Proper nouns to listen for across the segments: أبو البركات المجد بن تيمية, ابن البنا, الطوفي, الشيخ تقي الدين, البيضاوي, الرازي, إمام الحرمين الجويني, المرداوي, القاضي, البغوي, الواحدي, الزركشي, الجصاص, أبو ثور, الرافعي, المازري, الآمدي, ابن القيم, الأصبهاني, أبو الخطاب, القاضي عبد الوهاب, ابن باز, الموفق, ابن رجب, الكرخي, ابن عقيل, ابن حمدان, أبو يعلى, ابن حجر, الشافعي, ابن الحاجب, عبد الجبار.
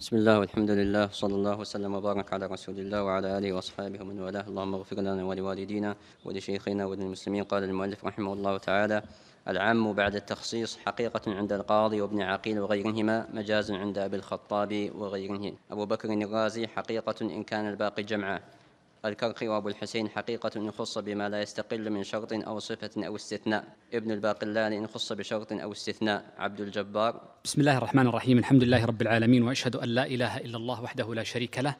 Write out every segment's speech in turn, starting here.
بسم الله والحمد لله صلى الله وسلم وبارك على رسول الله وعلى آله وأصحابه ومن والاه. اللهم اغفر لنا ولوالدينا ولشيخنا وللمسلمين. قال المؤلف رحمه الله تعالى: العام بعد التخصيص حقيقة عند القاضي وابن عقيل وغيرهما، مجاز عند أبي الخطاب وغيره، أبو بكر الرازي حقيقة إن كان الباقي جمعا، الكرخي وأبو الحسين حقيقة إن خص بما لا يستقل من شرط أو صفة أو استثناء، ابن الباقلاني إن خص بشرط أو استثناء، عبد الجبار. بسم الله الرحمن الرحيم، الحمد لله رب العالمين، وأشهد أن لا إله إلا الله وحده لا شريك له،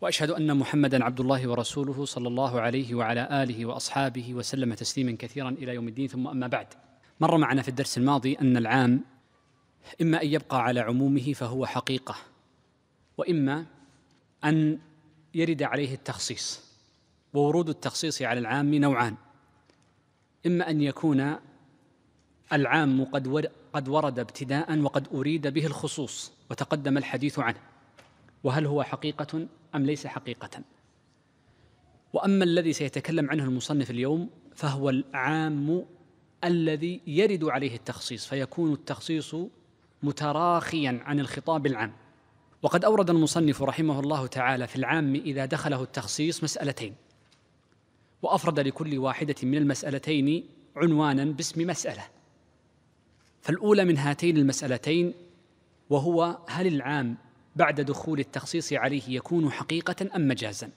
وأشهد أن محمدًا عبد الله ورسوله صلى الله عليه وعلى آله وأصحابه وسلم تسليمًا كثيرًا إلى يوم الدين. ثم أما بعد، مر معنا في الدرس الماضي أن العام إما أن يبقى على عمومه فهو حقيقة، وإما أن يرد عليه التخصيص. وورود التخصيص على العام نوعان: إما أن يكون العام قد ورد ابتداءً وقد أريد به الخصوص وتقدم الحديث عنه، وهل هو حقيقة أم ليس حقيقة. وأما الذي سيتكلم عنه المصنف اليوم فهو العام الذي يرد عليه التخصيص، فيكون التخصيص متراخيا عن الخطاب العام. وقد أورد المصنف رحمه الله تعالى في العام إذا دخله التخصيص مسألتين، وأفرد لكل واحدة من المسألتين عنوانا باسم مسألة. فالأولى من هاتين المسألتين وهو: هل العام بعد دخول التخصيص عليه يكون حقيقة أم مجازا؟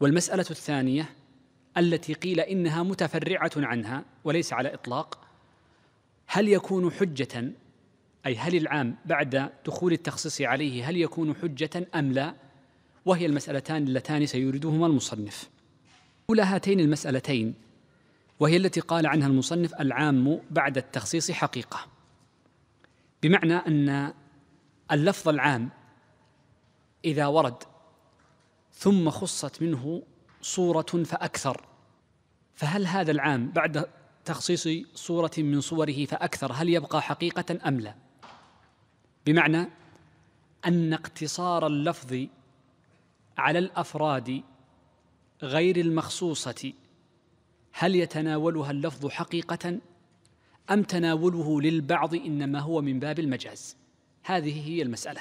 والمسألة الثانية التي قيل إنها متفرعة عنها وليس على إطلاق: هل يكون حجة، أي هل العام بعد دخول التخصيص عليه هل يكون حجة أم لا؟ وهي المسألتان اللتان سيوردهما المصنف. أولى هاتين المسألتين وهي التي قال عنها المصنف العام بعد التخصيص حقيقة، بمعنى أن اللفظ العام إذا ورد ثم خصت منه صورة فأكثر، فهل هذا العام بعد تخصيص صورة من صوره فأكثر هل يبقى حقيقة أم لا؟ بمعنى أن اقتصار اللفظ على الأفراد غير المخصوصة هل يتناولها اللفظ حقيقة أم تناوله للبعض إنما هو من باب المجاز؟ هذه هي المسألة.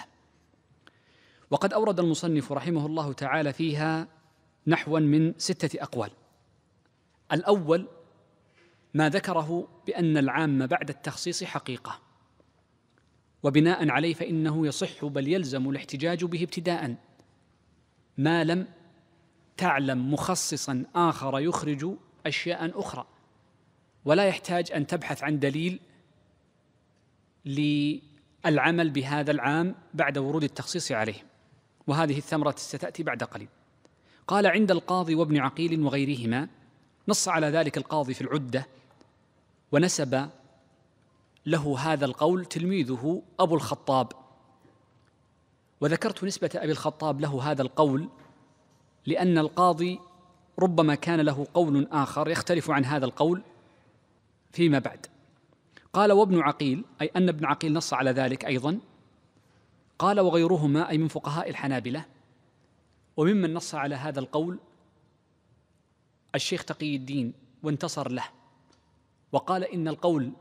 وقد أورد المصنف رحمه الله تعالى فيها نحوا من 6 أقوال. الأول ما ذكره بأن العام بعد التخصيص حقيقة، وبناء عليه فإنه يصح بل يلزم الاحتجاج به ابتداء ما لم تعلم مخصصا آخر يخرج أشياء أخرى، ولا يحتاج أن تبحث عن دليل العمل بهذا العام بعد ورود التخصيص عليه. وهذه الثمرة ستأتي بعد قليل. قال: عند القاضي وابن عقيل وغيرهما. نص على ذلك القاضي في العدة، ونسب له هذا القول تلميذه أبو الخطاب. وذكرت نسبة أبي الخطاب له هذا القول لأن القاضي ربما كان له قول آخر يختلف عن هذا القول فيما بعد. قال: وابن عقيل، أي أن ابن عقيل نص على ذلك أيضا. قال: وغيرهما، أي من فقهاء الحنابلة. وممن نص على هذا القول الشيخ تقي الدين وانتصر له، وقال إن القول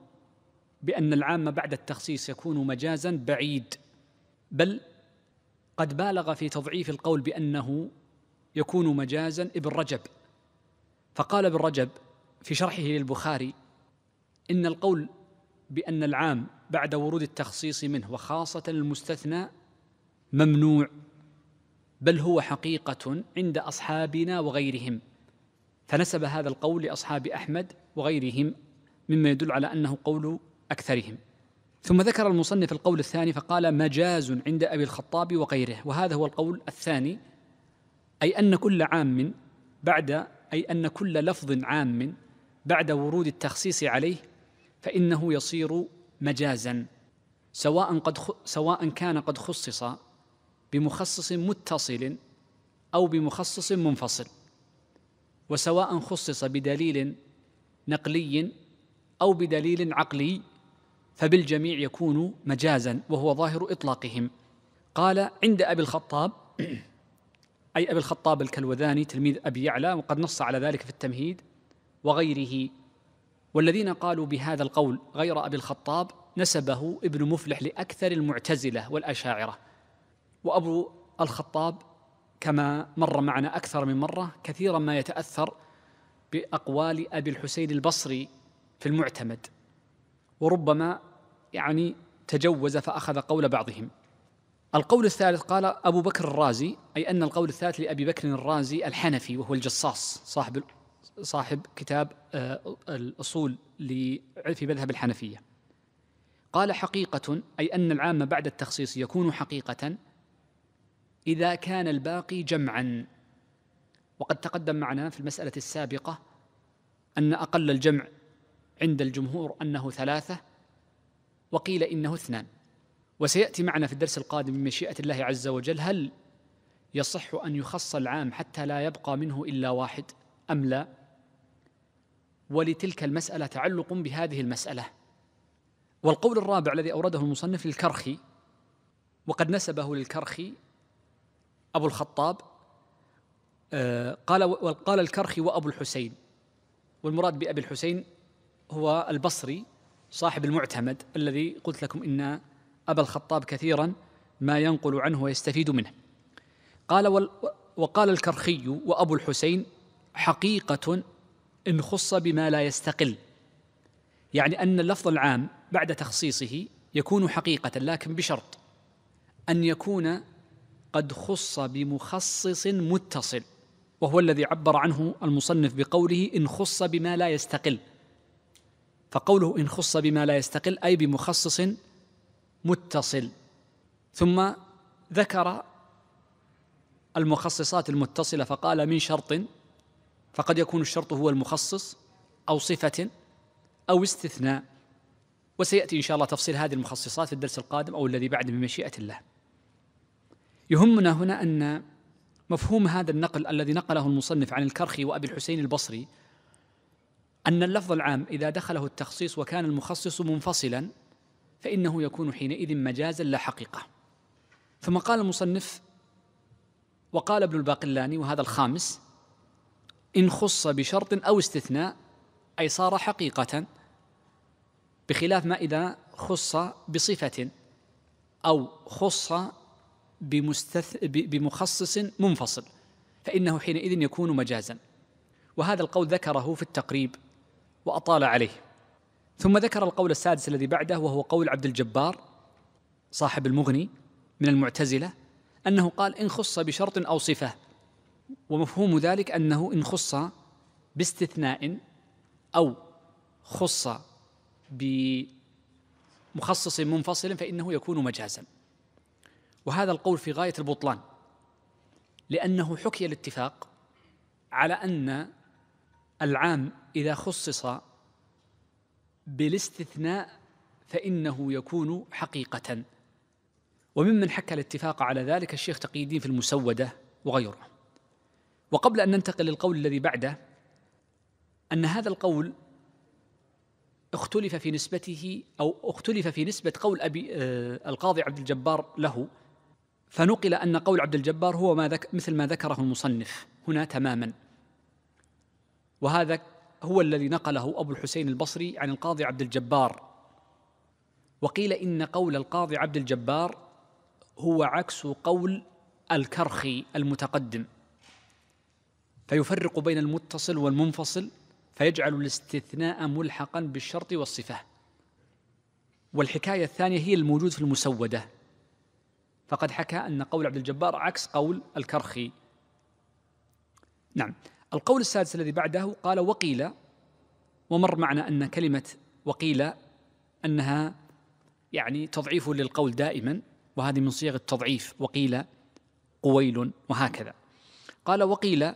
بأن العام بعد التخصيص يكون مجازا بعيد، بل قد بالغ في تضعيف القول بأنه يكون مجازا ابن رجب. فقال ابن رجب في شرحه للبخاري: إن القول بأن العام بعد ورود التخصيص منه وخاصة المستثنى ممنوع، بل هو حقيقة عند أصحابنا وغيرهم. فنسب هذا القول لأصحاب أحمد وغيرهم، مما يدل على أنه قول أكثرهم. ثم ذكر المصنف القول الثاني فقال: مجاز عند أبي الخطاب وغيره. وهذا هو القول الثاني، أي أن كل عام بعد، أي أن كل لفظ عام بعد ورود التخصيص عليه فإنه يصير مجازا، سواء كان قد خصص بمخصص متصل أو بمخصص منفصل، وسواء خصص بدليل نقلي أو بدليل عقلي، فبالجميع يكون مجازا، وهو ظاهر إطلاقهم. قال: عند أبي الخطاب، أي أبي الخطاب الكلوذاني تلميذ أبي يعلى، وقد نص على ذلك في التمهيد، وغيره. والذين قالوا بهذا القول غير أبي الخطاب نسبه ابن مفلح لأكثر المعتزلة والأشاعرة، وأبو الخطاب كما مر معنا أكثر من مرة كثيرا ما يتأثر بأقوال أبي الحسين البصري في المعتمد، وربما يعني تجوز فأخذ قول بعضهم. القول الثالث قال أبو بكر الرازي، أي أن القول الثالث لأبي بكر الرازي الحنفي، وهو الجصاص صاحب كتاب الأصول في مذهب الحنفية. قال حقيقة، أي أن العام بعد التخصيص يكون حقيقة إذا كان الباقي جمعا، وقد تقدم معنا في المسألة السابقة أن أقل الجمع عند الجمهور أنه 3، وقيل إنه 2. وسيأتي معنا في الدرس القادم بمشيئة الله عز وجل هل يصح أن يخص العام حتى لا يبقى منه إلا 1 أم لا، ولتلك المسألة تعلق بهذه المسألة. والقول الرابع الذي أورده المصنف للكرخي، وقد نسبه للكرخي أبو الخطاب، قال الكرخي وأبو الحسين، والمراد بأبي الحسين هو البصري صاحب المعتمد الذي قلت لكم إن أبا الخطاب كثيرا ما ينقل عنه ويستفيد منه. قال وقال الكرخي وأبو الحسين حقيقة إن خص بما لا يستقل، يعني أن اللفظ العام بعد تخصيصه يكون حقيقة، لكن بشرط أن يكون قد خص بمخصص متصل، وهو الذي عبر عنه المصنف بقوله إن خص بما لا يستقل. فقوله إن خص بما لا يستقل أي بمخصص متصل، ثم ذكر المخصصات المتصلة فقال من شرط، فقد يكون الشرط هو المخصص أو صفة أو استثناء، وسيأتي إن شاء الله تفصيل هذه المخصصات في الدرس القادم أو الذي بعد بمشيئة الله. يهمنا هنا أن مفهوم هذا النقل الذي نقله المصنف عن الكرخي وأبي الحسين البصري أن اللفظ العام إذا دخله التخصيص وكان المخصص منفصلا فإنه يكون حينئذ مجازا لا حقيقة. ثم قال المصنف وقال ابن الباقلاني، وهذا الخامس، إن خص بشرط أو استثناء أي صار حقيقة، بخلاف ما إذا خص بصفة أو خص بمخصص منفصل فإنه حينئذ يكون مجازا. وهذا القول ذكره في التقريب وأطال عليه. ثم ذكر القول السادس الذي بعده، وهو قول عبد الجبار صاحب المغني من المعتزلة، أنه قال إن خص بشرط أو صفة، ومفهوم ذلك أنه إن خص باستثناء أو خص بمخصص منفصل فإنه يكون مجازا. وهذا القول في غاية البطلان، لأنه حكي الاتفاق على أن العام إذا خصص بالاستثناء فإنه يكون حقيقة، وممن حكى الاتفاق على ذلك الشيخ تقي الدين في المسودة وغيره. وقبل أن ننتقل للقول الذي بعده، أن هذا القول اختلف في نسبته أو اختلف في نسبة قول القاضي عبد الجبار له، فنقل أن قول عبد الجبار هو مثل ما ذكره المصنف هنا تماما، وهذا هو الذي نقله أبو الحسين البصري عن القاضي عبد الجبار. وقيل إن قول القاضي عبد الجبار هو عكس قول الكرخي المتقدم، فيفرق بين المتصل والمنفصل فيجعل الاستثناء ملحقا بالشرط والصفة. والحكاية الثانية هي الموجود في المسودة، فقد حكى أن قول عبد الجبار عكس قول الكرخي. نعم. القول السادس الذي بعده قال وقيل، ومر معنا أن كلمة وقيل أنها يعني تضعيف للقول دائما، وهذه من صيغ التضعيف، وقيل قويل وهكذا. قال وقيل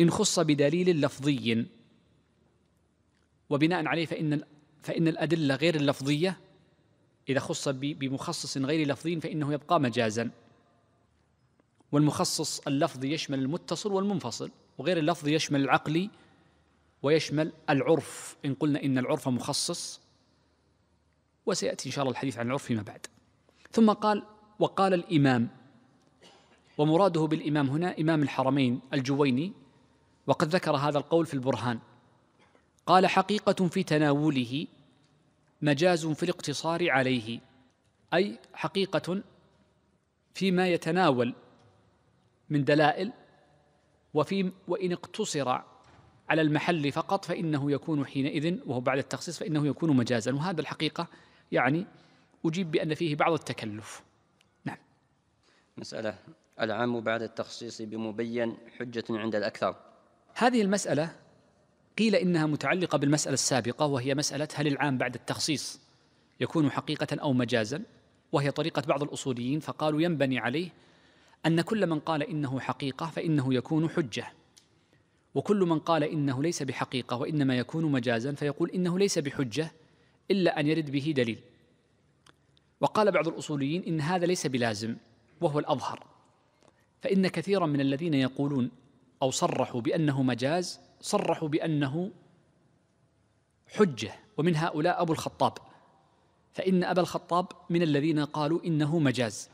إن خص بدليل لفظي، وبناء عليه فإن الأدلة غير اللفظية إذا خص بمخصص غير لفظي فإنه يبقى مجازا، والمخصص اللفظي يشمل المتصل والمنفصل، وغير اللفظ يشمل العقلي ويشمل العرف إن قلنا إن العرف مخصص، وسيأتي إن شاء الله الحديث عن العرف فيما بعد. ثم قال وقال الإمام، ومراده بالإمام هنا إمام الحرمين الجويني، وقد ذكر هذا القول في البرهان. قال حقيقة في تناوله مجاز في الاقتصار عليه، أي حقيقة فيما يتناول من دلائل، وإن اقتصر على المحل فقط فإنه يكون حينئذ، وهو بعد التخصيص، فإنه يكون مجازا. وهذا الحقيقة يعني أجيب بأن فيه بعض التكلف. نعم. مسألة العام بعد التخصيص بمبين حجة عند الأكثر. هذه المسألة قيل إنها متعلقة بالمسألة السابقة، وهي مسألة هل العام بعد التخصيص يكون حقيقة أو مجازا، وهي طريقة بعض الأصوليين، فقالوا ينبني عليه أن كل من قال إنه حقيقة فإنه يكون حجة، وكل من قال إنه ليس بحقيقة وإنما يكون مجازا فيقول إنه ليس بحجة إلا أن يرد به دليل. وقال بعض الأصوليين إن هذا ليس بلازم، وهو الأظهر، فإن كثيرا من الذين يقولون أو صرحوا بأنه مجاز صرحوا بأنه حجة، ومن هؤلاء أبو الخطاب، فإن أبا الخطاب من الذين قالوا إنه مجاز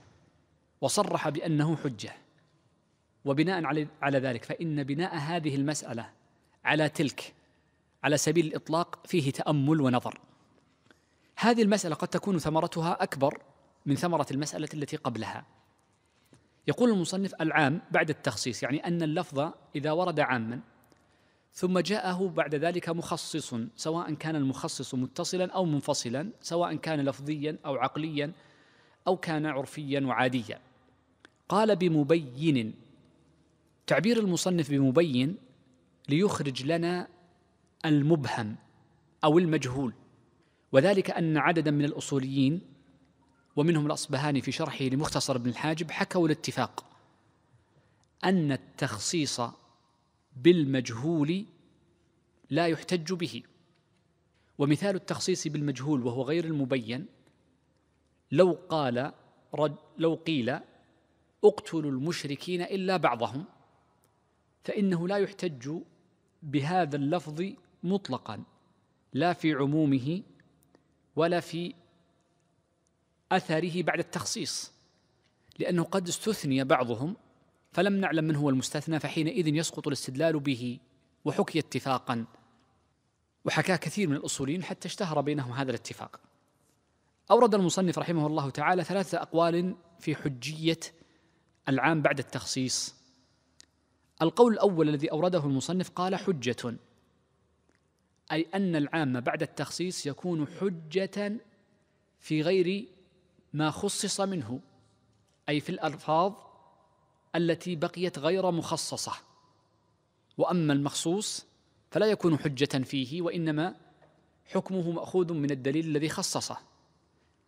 وصرح بأنه حجة. وبناء على ذلك فإن بناء هذه المسألة على تلك على سبيل الإطلاق فيه تأمل ونظر. هذه المسألة قد تكون ثمرتها أكبر من ثمرة المسألة التي قبلها. يقول المصنف العام بعد التخصيص، يعني أن اللفظ إذا ورد عاما ثم جاءه بعد ذلك مخصص، سواء كان المخصص متصلا أو منفصلا، سواء كان لفظيا أو عقليا أو كان عرفيا وعاديا. قال بمبين، تعبير المصنف بمبين ليخرج لنا المبهم أو المجهول، وذلك أن عددا من الأصوليين ومنهم الأصبهاني في شرحه لمختصر ابن الحاجب حكوا الاتفاق أن التخصيص بالمجهول لا يحتج به. ومثال التخصيص بالمجهول وهو غير المبين لو قيل اقتلوا المشركين إلا بعضهم، فإنه لا يحتج بهذا اللفظ مطلقا، لا في عمومه ولا في أثره بعد التخصيص، لأنه قد استثني بعضهم فلم نعلم من هو المستثنى، فحينئذ يسقط الاستدلال به، وحكي اتفاقا، وحكى كثير من الأصوليين حتى اشتهر بينهم هذا الاتفاق. أورد المصنف رحمه الله تعالى 3 أقوال في حجية العام بعد التخصيص. القول الأول الذي أورده المصنف قال حجة، أي أن العام بعد التخصيص يكون حجة في غير ما خصص منه، أي في الألفاظ التي بقيت غير مخصصة، وأما المخصوص فلا يكون حجة فيه، وإنما حكمه مأخوذ من الدليل الذي خصصه.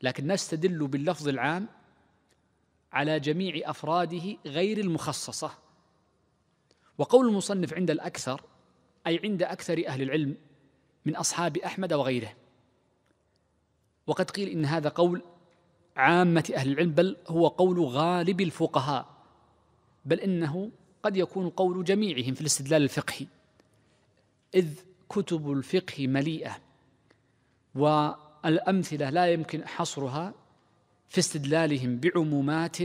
لكن نستدل باللفظ العام على جميع أفراده غير المخصصة. وقول المصنف عند الأكثر، أي عند أكثر أهل العلم من أصحاب أحمد وغيره، وقد قيل إن هذا قول عامة أهل العلم، بل هو قول غالب الفقهاء، بل إنه قد يكون قول جميعهم في الاستدلال الفقهي، إذ كتب الفقه مليئة والأمثلة لا يمكن حصرها في استدلالهم بعمومات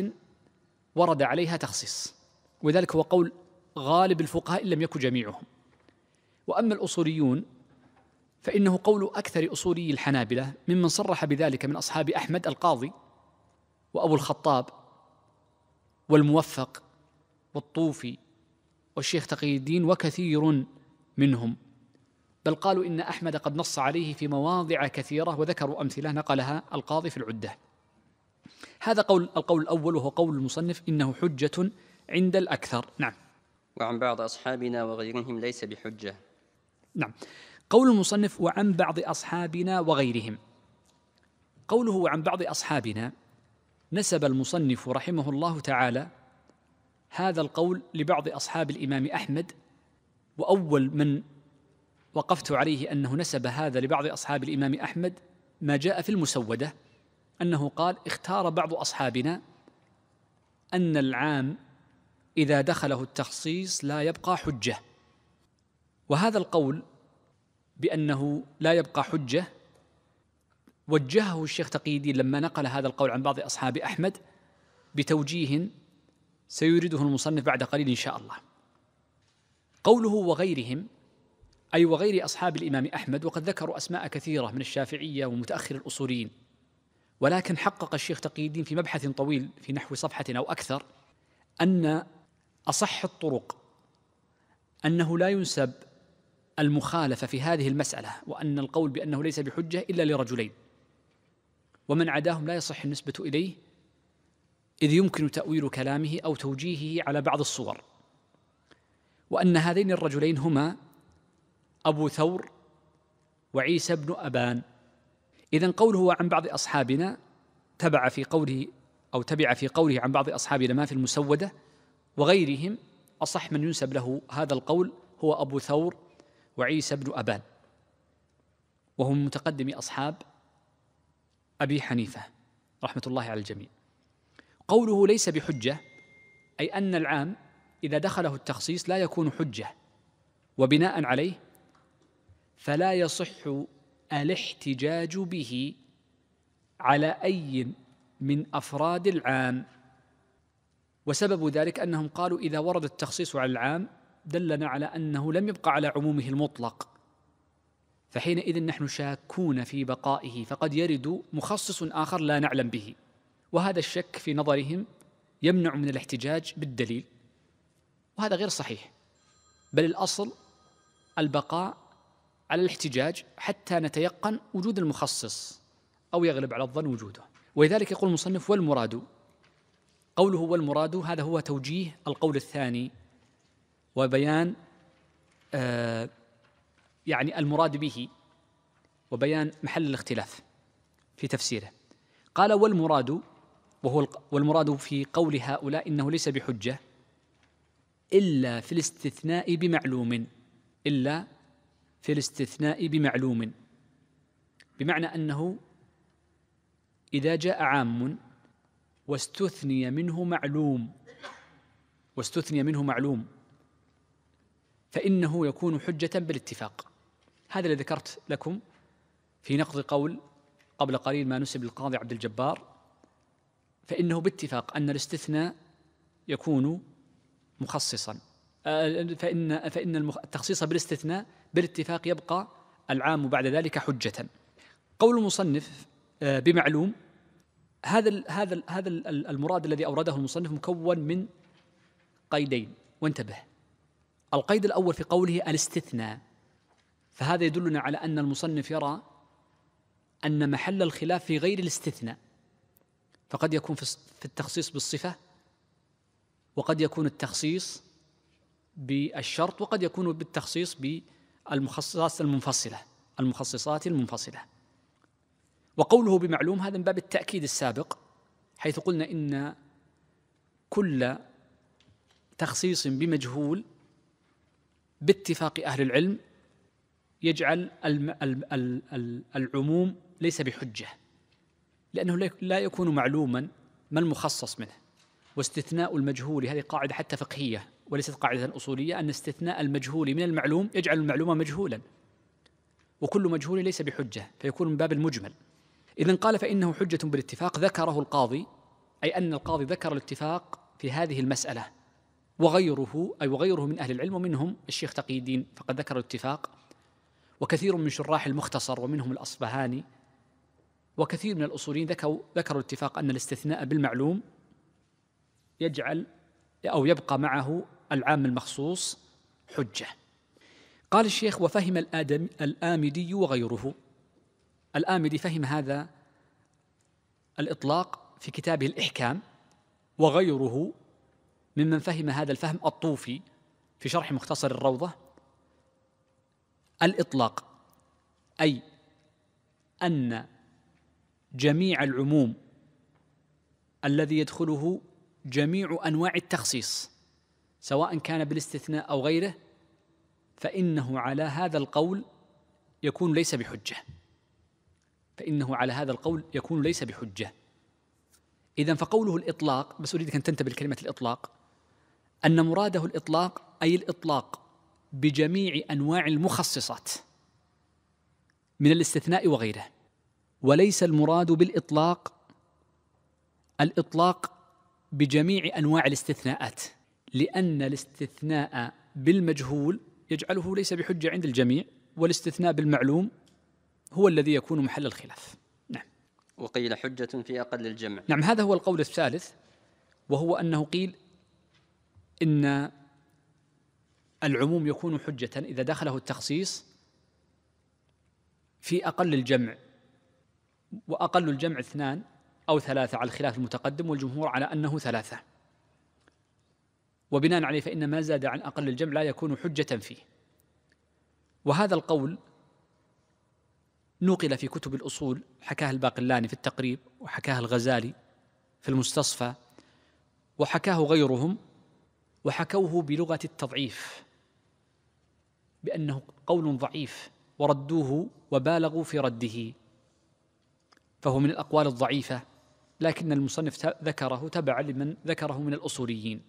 ورد عليها تخصيص، وذلك هو قول غالب الفقهاء إن لم يكن جميعهم. وأما الأصوليون فإنه قول أكثر أصولي الحنابلة، ممن صرح بذلك من أصحاب أحمد القاضي وأبو الخطاب والموفق والطوفي والشيخ تقي الدين وكثير منهم، بل قالوا إن أحمد قد نص عليه في مواضع كثيرة، وذكروا أمثلة نقلها القاضي في العدة. هذا القول الأول، وهو قول المصنف إنه حجة عند الأكثر. نعم. وعن بعض أصحابنا وغيرهم ليس بحجة. نعم. قول المصنف وعن بعض أصحابنا وغيرهم، قوله وعن بعض أصحابنا، نسب المصنف رحمه الله تعالى هذا القول لبعض أصحاب الإمام أحمد، وأول من وقفت عليه أنه نسب هذا لبعض أصحاب الإمام أحمد ما جاء في المسودة، أنه قال اختار بعض أصحابنا أن العام إذا دخله التخصيص لا يبقى حجة. وهذا القول بأنه لا يبقى حجة وجهه الشيخ تقي الدين لما نقل هذا القول عن بعض أصحاب أحمد بتوجيه سيريده المصنف بعد قليل إن شاء الله. قوله وغيرهم أي وغير أصحاب الإمام أحمد، وقد ذكروا أسماء كثيرة من الشافعية ومتأخر الأصوليين. ولكن حقق الشيخ تقي الدين في مبحث طويل في نحو صفحة أو أكثر أن أصح الطرق أنه لا ينسب المخالفة في هذه المسألة، وأن القول بأنه ليس بحجة إلا لرجلين، ومن عداهم لا يصح النسبة إليه، إذ يمكن تأويل كلامه أو توجيهه على بعض الصور، وأن هذين الرجلين هما أبو ثور وعيسى بن أبان. إذن قوله عن بعض أصحابنا تبع في قوله عن بعض أصحابنا ما في المسودة وغيرهم، أصح من ينسب له هذا القول هو أبو ثور وعيسى بن أبان، وهم متقدم أصحاب أبي حنيفة رحمة الله على الجميع. قوله ليس بحجة، أي أن العام إذا دخله التخصيص لا يكون حجة، وبناء عليه فلا يصح الاحتجاج به على أي من أفراد العام. وسبب ذلك أنهم قالوا إذا ورد التخصيص على العام دلنا على أنه لم يبقى على عمومه المطلق، فحينئذ نحن شاكون في بقائه، فقد يرد مخصص آخر لا نعلم به، وهذا الشك في نظرهم يمنع من الاحتجاج بالدليل، وهذا غير صحيح، بل الأصل البقاء على الاحتجاج حتى نتيقن وجود المخصص أو يغلب على الظن وجوده. ولذلك يقول المصنف والمراد، قوله والمراد هذا هو توجيه القول الثاني وبيان يعني المراد به وبيان محل الاختلاف في تفسيره. قال والمراد في قول هؤلاء إنه ليس بحجة إلا في الاستثناء بمعلوم، إلا في الاستثناء بمعلوم، بمعنى أنه إذا جاء عام واستثني منه معلوم فإنه يكون حجة بالاتفاق. هذا الذي ذكرت لكم في نقض قول قبل قليل ما نسب للقاضي عبد الجبار، فإنه باتفاق أن الاستثناء يكون مخصصا، فإن التخصيص بالاستثناء بالاتفاق يبقى العام بعد ذلك حجة. قول المصنف بمعلوم، هذا المراد الذي أورده المصنف مكون من قيدين، وانتبه. القيد الأول في قوله الاستثناء، فهذا يدلنا على أن المصنف يرى أن محل الخلاف في غير الاستثناء، فقد يكون في التخصيص بالصفة، وقد يكون التخصيص بالشرط، وقد يكون بالتخصيص بالمخصصات المنفصلة. وقوله بمعلوم هذا من باب التأكيد السابق، حيث قلنا إن كل تخصيص بمجهول باتفاق أهل العلم يجعل العموم ليس بحجة، لأنه لا يكون معلوما ما المخصص منه. واستثناء المجهول، هذه قاعدة حتى فقهية وليست قاعدة أصولية، أن استثناء المجهول من المعلوم يجعل المعلوم مجهولا، وكل مجهول ليس بحجة، فيكون من باب المجمل. إذن قال فإنه حجة بالاتفاق، ذكره القاضي، أي أن القاضي ذكر الاتفاق في هذه المسألة، وغيره من أهل العلم، ومنهم الشيخ تقي الدين فقد ذكر الاتفاق، وكثير من شراح المختصر ومنهم الأصبهاني وكثير من الأصوليين ذكروا الاتفاق أن الاستثناء بالمعلوم يجعل أو يبقى معه العام المخصوص حجة. قال الشيخ وفهم الآمدي وغيره. الآمدي فهم هذا الإطلاق في كتابه الإحكام، وغيره ممن فهم هذا الفهم الطوفي في شرح مختصر الروضة. الإطلاق أي أن جميع العموم الذي يدخله جميع أنواع التخصيص سواء كان بالاستثناء أو غيره، فإنه على هذا القول يكون ليس بحجة، إذن فقوله الإطلاق، بس أريدك أن تنتبه لكلمة الإطلاق، أن مراده الإطلاق أي الإطلاق بجميع أنواع المخصصات من الاستثناء وغيره، وليس المراد بالإطلاق الإطلاق بجميع أنواع الاستثناءات، لأن الاستثناء بالمجهول يجعله ليس بحجة عند الجميع، والاستثناء بالمعلوم هو الذي يكون محل الخلاف. نعم. وقيل حجة في أقل الجمع. نعم، هذا هو القول الثالث، وهو أنه قيل إن العموم يكون حجة إذا دخله التخصيص في أقل الجمع، وأقل الجمع 2 أو 3 على الخلاف المتقدم، والجمهور على أنه 3، وبناء عليه فإن ما زاد عن أقل الجمع لا يكون حجة فيه. وهذا القول نقل في كتب الأصول، حكاه الباقلاني في التقريب، وحكاه الغزالي في المستصفى، وحكاه غيرهم، وحكوه بلغة التضعيف، بأنه قول ضعيف، وردوه وبالغوا في رده، فهو من الأقوال الضعيفة، لكن المصنف ذكره تبعا لمن ذكره من الأصوليين،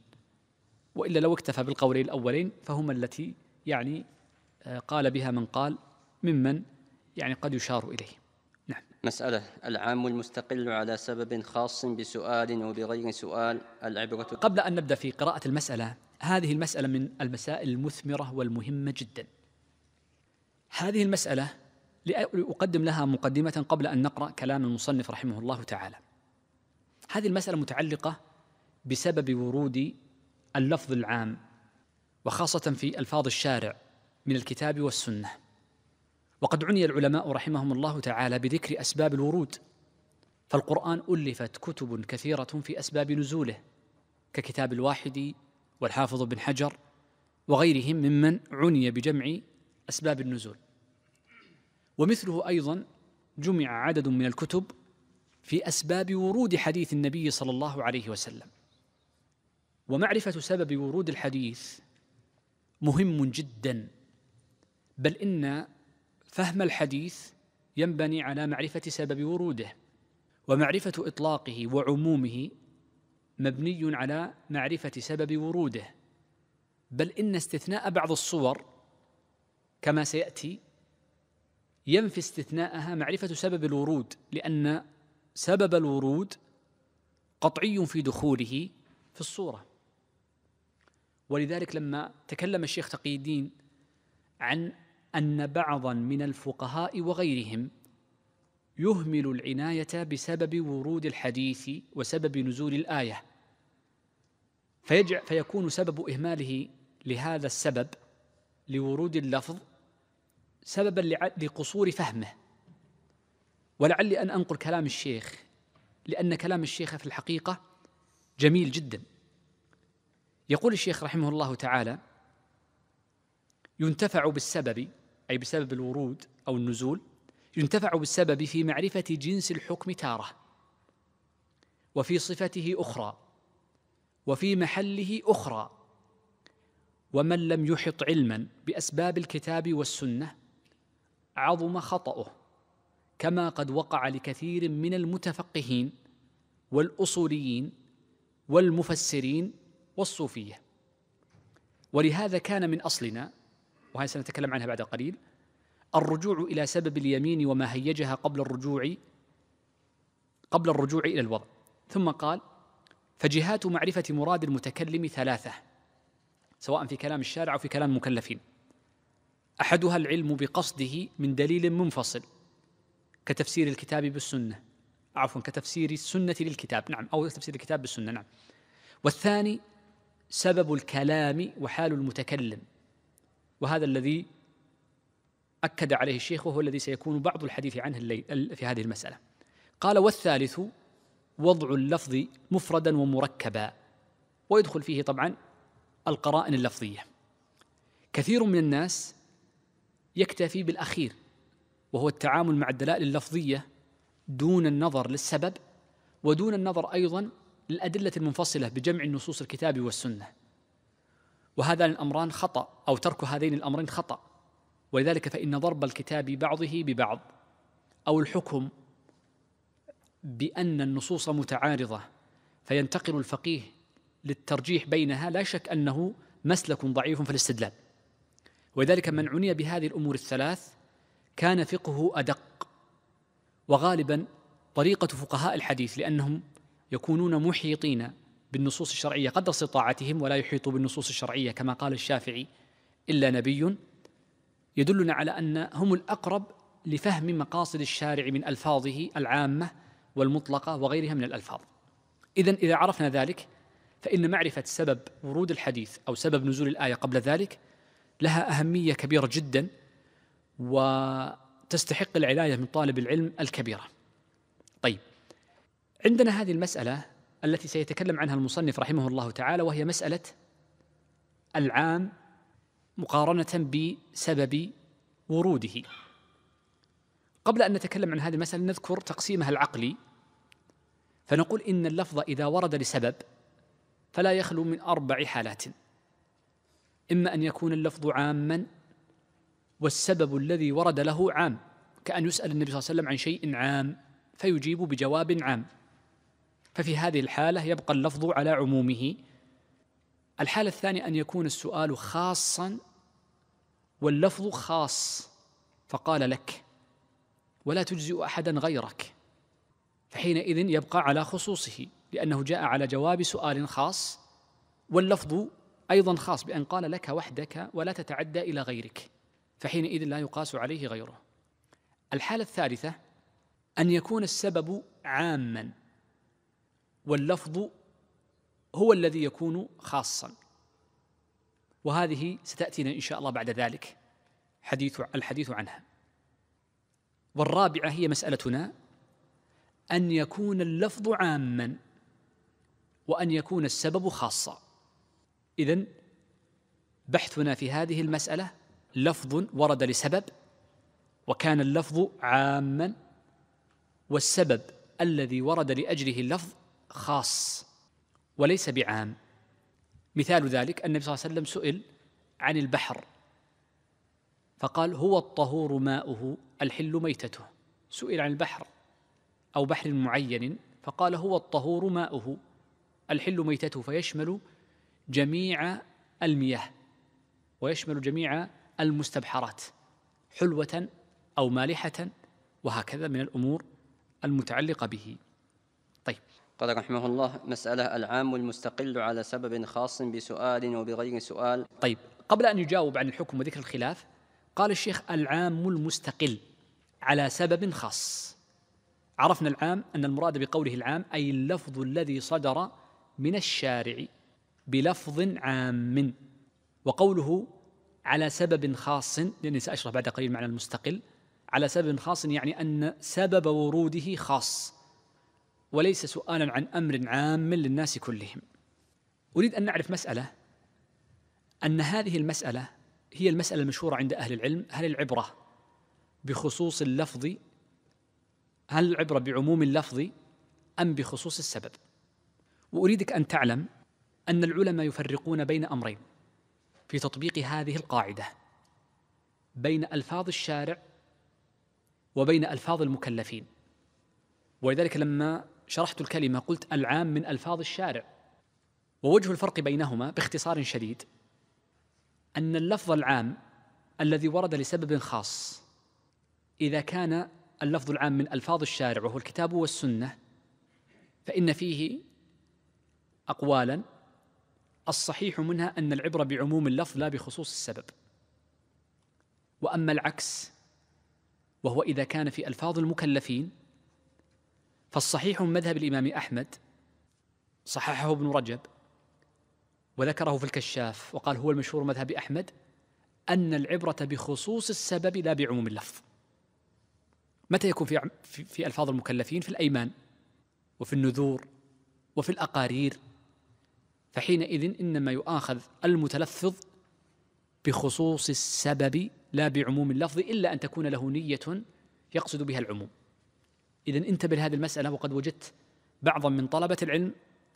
وإلا لو اكتفى بالقولين الأولين فهما التي يعني قال بها من قال ممن يعني قد يشار إليه. نعم. مسألة العام المستقل على سبب خاص بسؤال وبغير سؤال، العبرة. قبل أن نبدأ في قراءة المسألة، هذه المسألة من المسائل المثمرة والمهمة جدا. هذه المسألة لأقدم لها مقدمة قبل أن نقرأ كلام المصنف رحمه الله تعالى. هذه المسألة متعلقة بسبب ورود اللفظ العام، وخاصة في ألفاظ الشارع من الكتاب والسنة، وقد عني العلماء رحمهم الله تعالى بذكر أسباب الورود، فالقرآن ألفت كتب كثيرة في أسباب نزوله، ككتاب الواحدي والحافظ بن حجر وغيرهم ممن عني بجمع أسباب النزول. ومثله أيضا جمع عدد من الكتب في أسباب ورود حديث النبي صلى الله عليه وسلم. ومعرفة سبب ورود الحديث مهم جدا، بل إن فهم الحديث ينبني على معرفة سبب وروده، ومعرفة إطلاقه وعمومه مبني على معرفة سبب وروده، بل إن استثناء بعض الصور كما سيأتي ينفي استثناءها معرفة سبب الورود، لأن سبب الورود قطعي في دخوله في الصورة. ولذلك لما تكلم الشيخ تقي الدين عن أن بعضا من الفقهاء وغيرهم يهمل العناية بسبب ورود الحديث وسبب نزول الآية، فيكون سبب إهماله لهذا السبب لورود اللفظ سببا لقصور فهمه. ولعلي أن أنقل كلام الشيخ، لأن كلام الشيخ في الحقيقة جميل جدا. يقول الشيخ رحمه الله تعالى: ينتفع بالسبب، أي بسبب الورود أو النزول، ينتفع بالسبب في معرفة جنس الحكم تارة، وفي صفته أخرى، وفي محله أخرى. ومن لم يحط علما بأسباب الكتاب والسنة عظم خطأه، كما قد وقع لكثير من المتفقهين والأصوليين والمفسرين والصوفية. ولهذا كان من أصلنا، وهذا سنتكلم عنها بعد قليل، الرجوع إلى سبب اليمين وما هيجها قبل الرجوع إلى الوضع. ثم قال: فجهات معرفة مراد المتكلم 3، سواء في كلام الشارع أو في كلام المكلفين. أحدها العلم بقصده من دليل منفصل، كتفسير الكتاب بالسنة، عفوا كتفسير السنة للكتاب، نعم، أو تفسير الكتاب بالسنة، نعم. والثاني سبب الكلام وحال المتكلم، وهذا الذي أكد عليه الشيخ، وهو الذي سيكون بعض الحديث عنه في هذه المسألة. قال: والثالث وضع اللفظ مفردا ومركبا، ويدخل فيه طبعا القرائن اللفظية. كثير من الناس يكتفي بالأخير، وهو التعامل مع الدلائل اللفظية دون النظر للسبب، ودون النظر أيضا للأدلة المنفصلة بجمع النصوص الكتاب والسنة. وهذان الأمران خطأ، أو ترك هذين الأمرين خطأ. ولذلك فإن ضرب الكتاب بعضه ببعض، أو الحكم بأن النصوص متعارضة فينتقل الفقيه للترجيح بينها، لا شك أنه مسلك ضعيف في الاستدلال. ولذلك من عني بهذه الأمور 3 كان فقهه أدق. وغالبا طريقة فقهاء الحديث، لأنهم يكونون محيطين بالنصوص الشرعية قدر استطاعتهم، ولا يحيطوا بالنصوص الشرعية كما قال الشافعي: إلا نبي، يدلنا على أن هم الأقرب لفهم مقاصد الشارع من ألفاظه العامة والمطلقة وغيرها من الألفاظ. إذن إذا عرفنا ذلك فإن معرفة سبب ورود الحديث أو سبب نزول الآية قبل ذلك لها أهمية كبيرة جدا، وتستحق العناية من طالب العلم الكبيرة. طيب، عندنا هذه المسألة التي سيتكلم عنها المصنف رحمه الله تعالى، وهي مسألة العام مقارنة بسبب وروده. قبل أن نتكلم عن هذه المسألة نذكر تقسيمها العقلي، فنقول إن اللفظ إذا ورد لسبب فلا يخلو من 4 حالات: إما أن يكون اللفظ عاماً والسبب الذي ورد له عام، كأن يسأل النبي صلى الله عليه وسلم عن شيء عام فيجيب بجواب عام، ففي هذه الحالة يبقى اللفظ على عمومه. الحالة الثانية أن يكون السؤال خاصاً واللفظ خاص، فقال لك ولا تجزئ أحداً غيرك، فحينئذ يبقى على خصوصه لأنه جاء على جواب سؤال خاص، واللفظ أيضاً خاص بأن قال لك وحدك ولا تتعدى إلى غيرك، فحينئذ لا يقاس عليه غيره. الحالة الثالثة أن يكون السبب عاماً واللفظ هو الذي يكون خاصاً، وهذه ستأتينا إن شاء الله بعد ذلك الحديث عنها. والرابعة هي مسألتنا أن يكون اللفظ عاماً وأن يكون السبب خاصاً. إذن بحثنا في هذه المسألة لفظ ورد لسبب وكان اللفظ عاماً والسبب الذي ورد لأجله اللفظ خاص وليس بعام. مثال ذلك النبي صلى الله عليه وسلم سئل عن البحر فقال هو الطهور ماؤه الحل ميتته، سئل عن البحر أو بحر معين فقال هو الطهور ماؤه الحل ميتته، فيشمل جميع المياه ويشمل جميع المستبحرات حلوة أو مالحة، وهكذا من الأمور المتعلقة به. طيب، قال رحمه الله: مسألة العام المستقل على سبب خاص بسؤال وبغير سؤال. طيب، قبل أن يجاوب عن الحكم وذكر الخلاف قال الشيخ: العام المستقل على سبب خاص. عرفنا العام أن المراد بقوله العام أي اللفظ الذي صدر من الشارع بلفظ عام، وقوله على سبب خاص، لأنني سأشرح بعد قليل معنى المستقل، على سبب خاص يعني أن سبب وروده خاص وليس سؤالا عن أمر عام للناس كلهم. أريد أن نعرف مسألة، أن هذه المسألة هي المسألة المشهورة عند أهل العلم: هل العبرة بخصوص اللفظ، هل العبرة بعموم اللفظ أم بخصوص السبب؟ وأريدك أن تعلم أن العلماء يفرقون بين أمرين في تطبيق هذه القاعدة: بين ألفاظ الشارع وبين ألفاظ المكلفين. ولذلك لما شرحت الكلمة قلت العام من ألفاظ الشارع، ووجه الفرق بينهما باختصار شديد أن اللفظ العام الذي ورد لسبب خاص إذا كان اللفظ العام من ألفاظ الشارع وهو الكتاب والسنة فإن فيه أقوالا، الصحيح منها أن العبرة بعموم اللفظ لا بخصوص السبب. وأما العكس وهو إذا كان في ألفاظ المكلفين فالصحيح من مذهب الإمام أحمد، صححه ابن رجب وذكره في الكشاف وقال هو المشهور مذهب أحمد، أن العبرة بخصوص السبب لا بعموم اللفظ. متى يكون في ألفاظ المكلفين؟ في الأيمان وفي النذور وفي الأقارير، فحينئذ إنما يؤاخذ المتلفظ بخصوص السبب لا بعموم اللفظ إلا أن تكون له نية يقصد بها العموم. إذن انتبه لهذه المسألة، وقد وجدت بعضا من طلبة العلم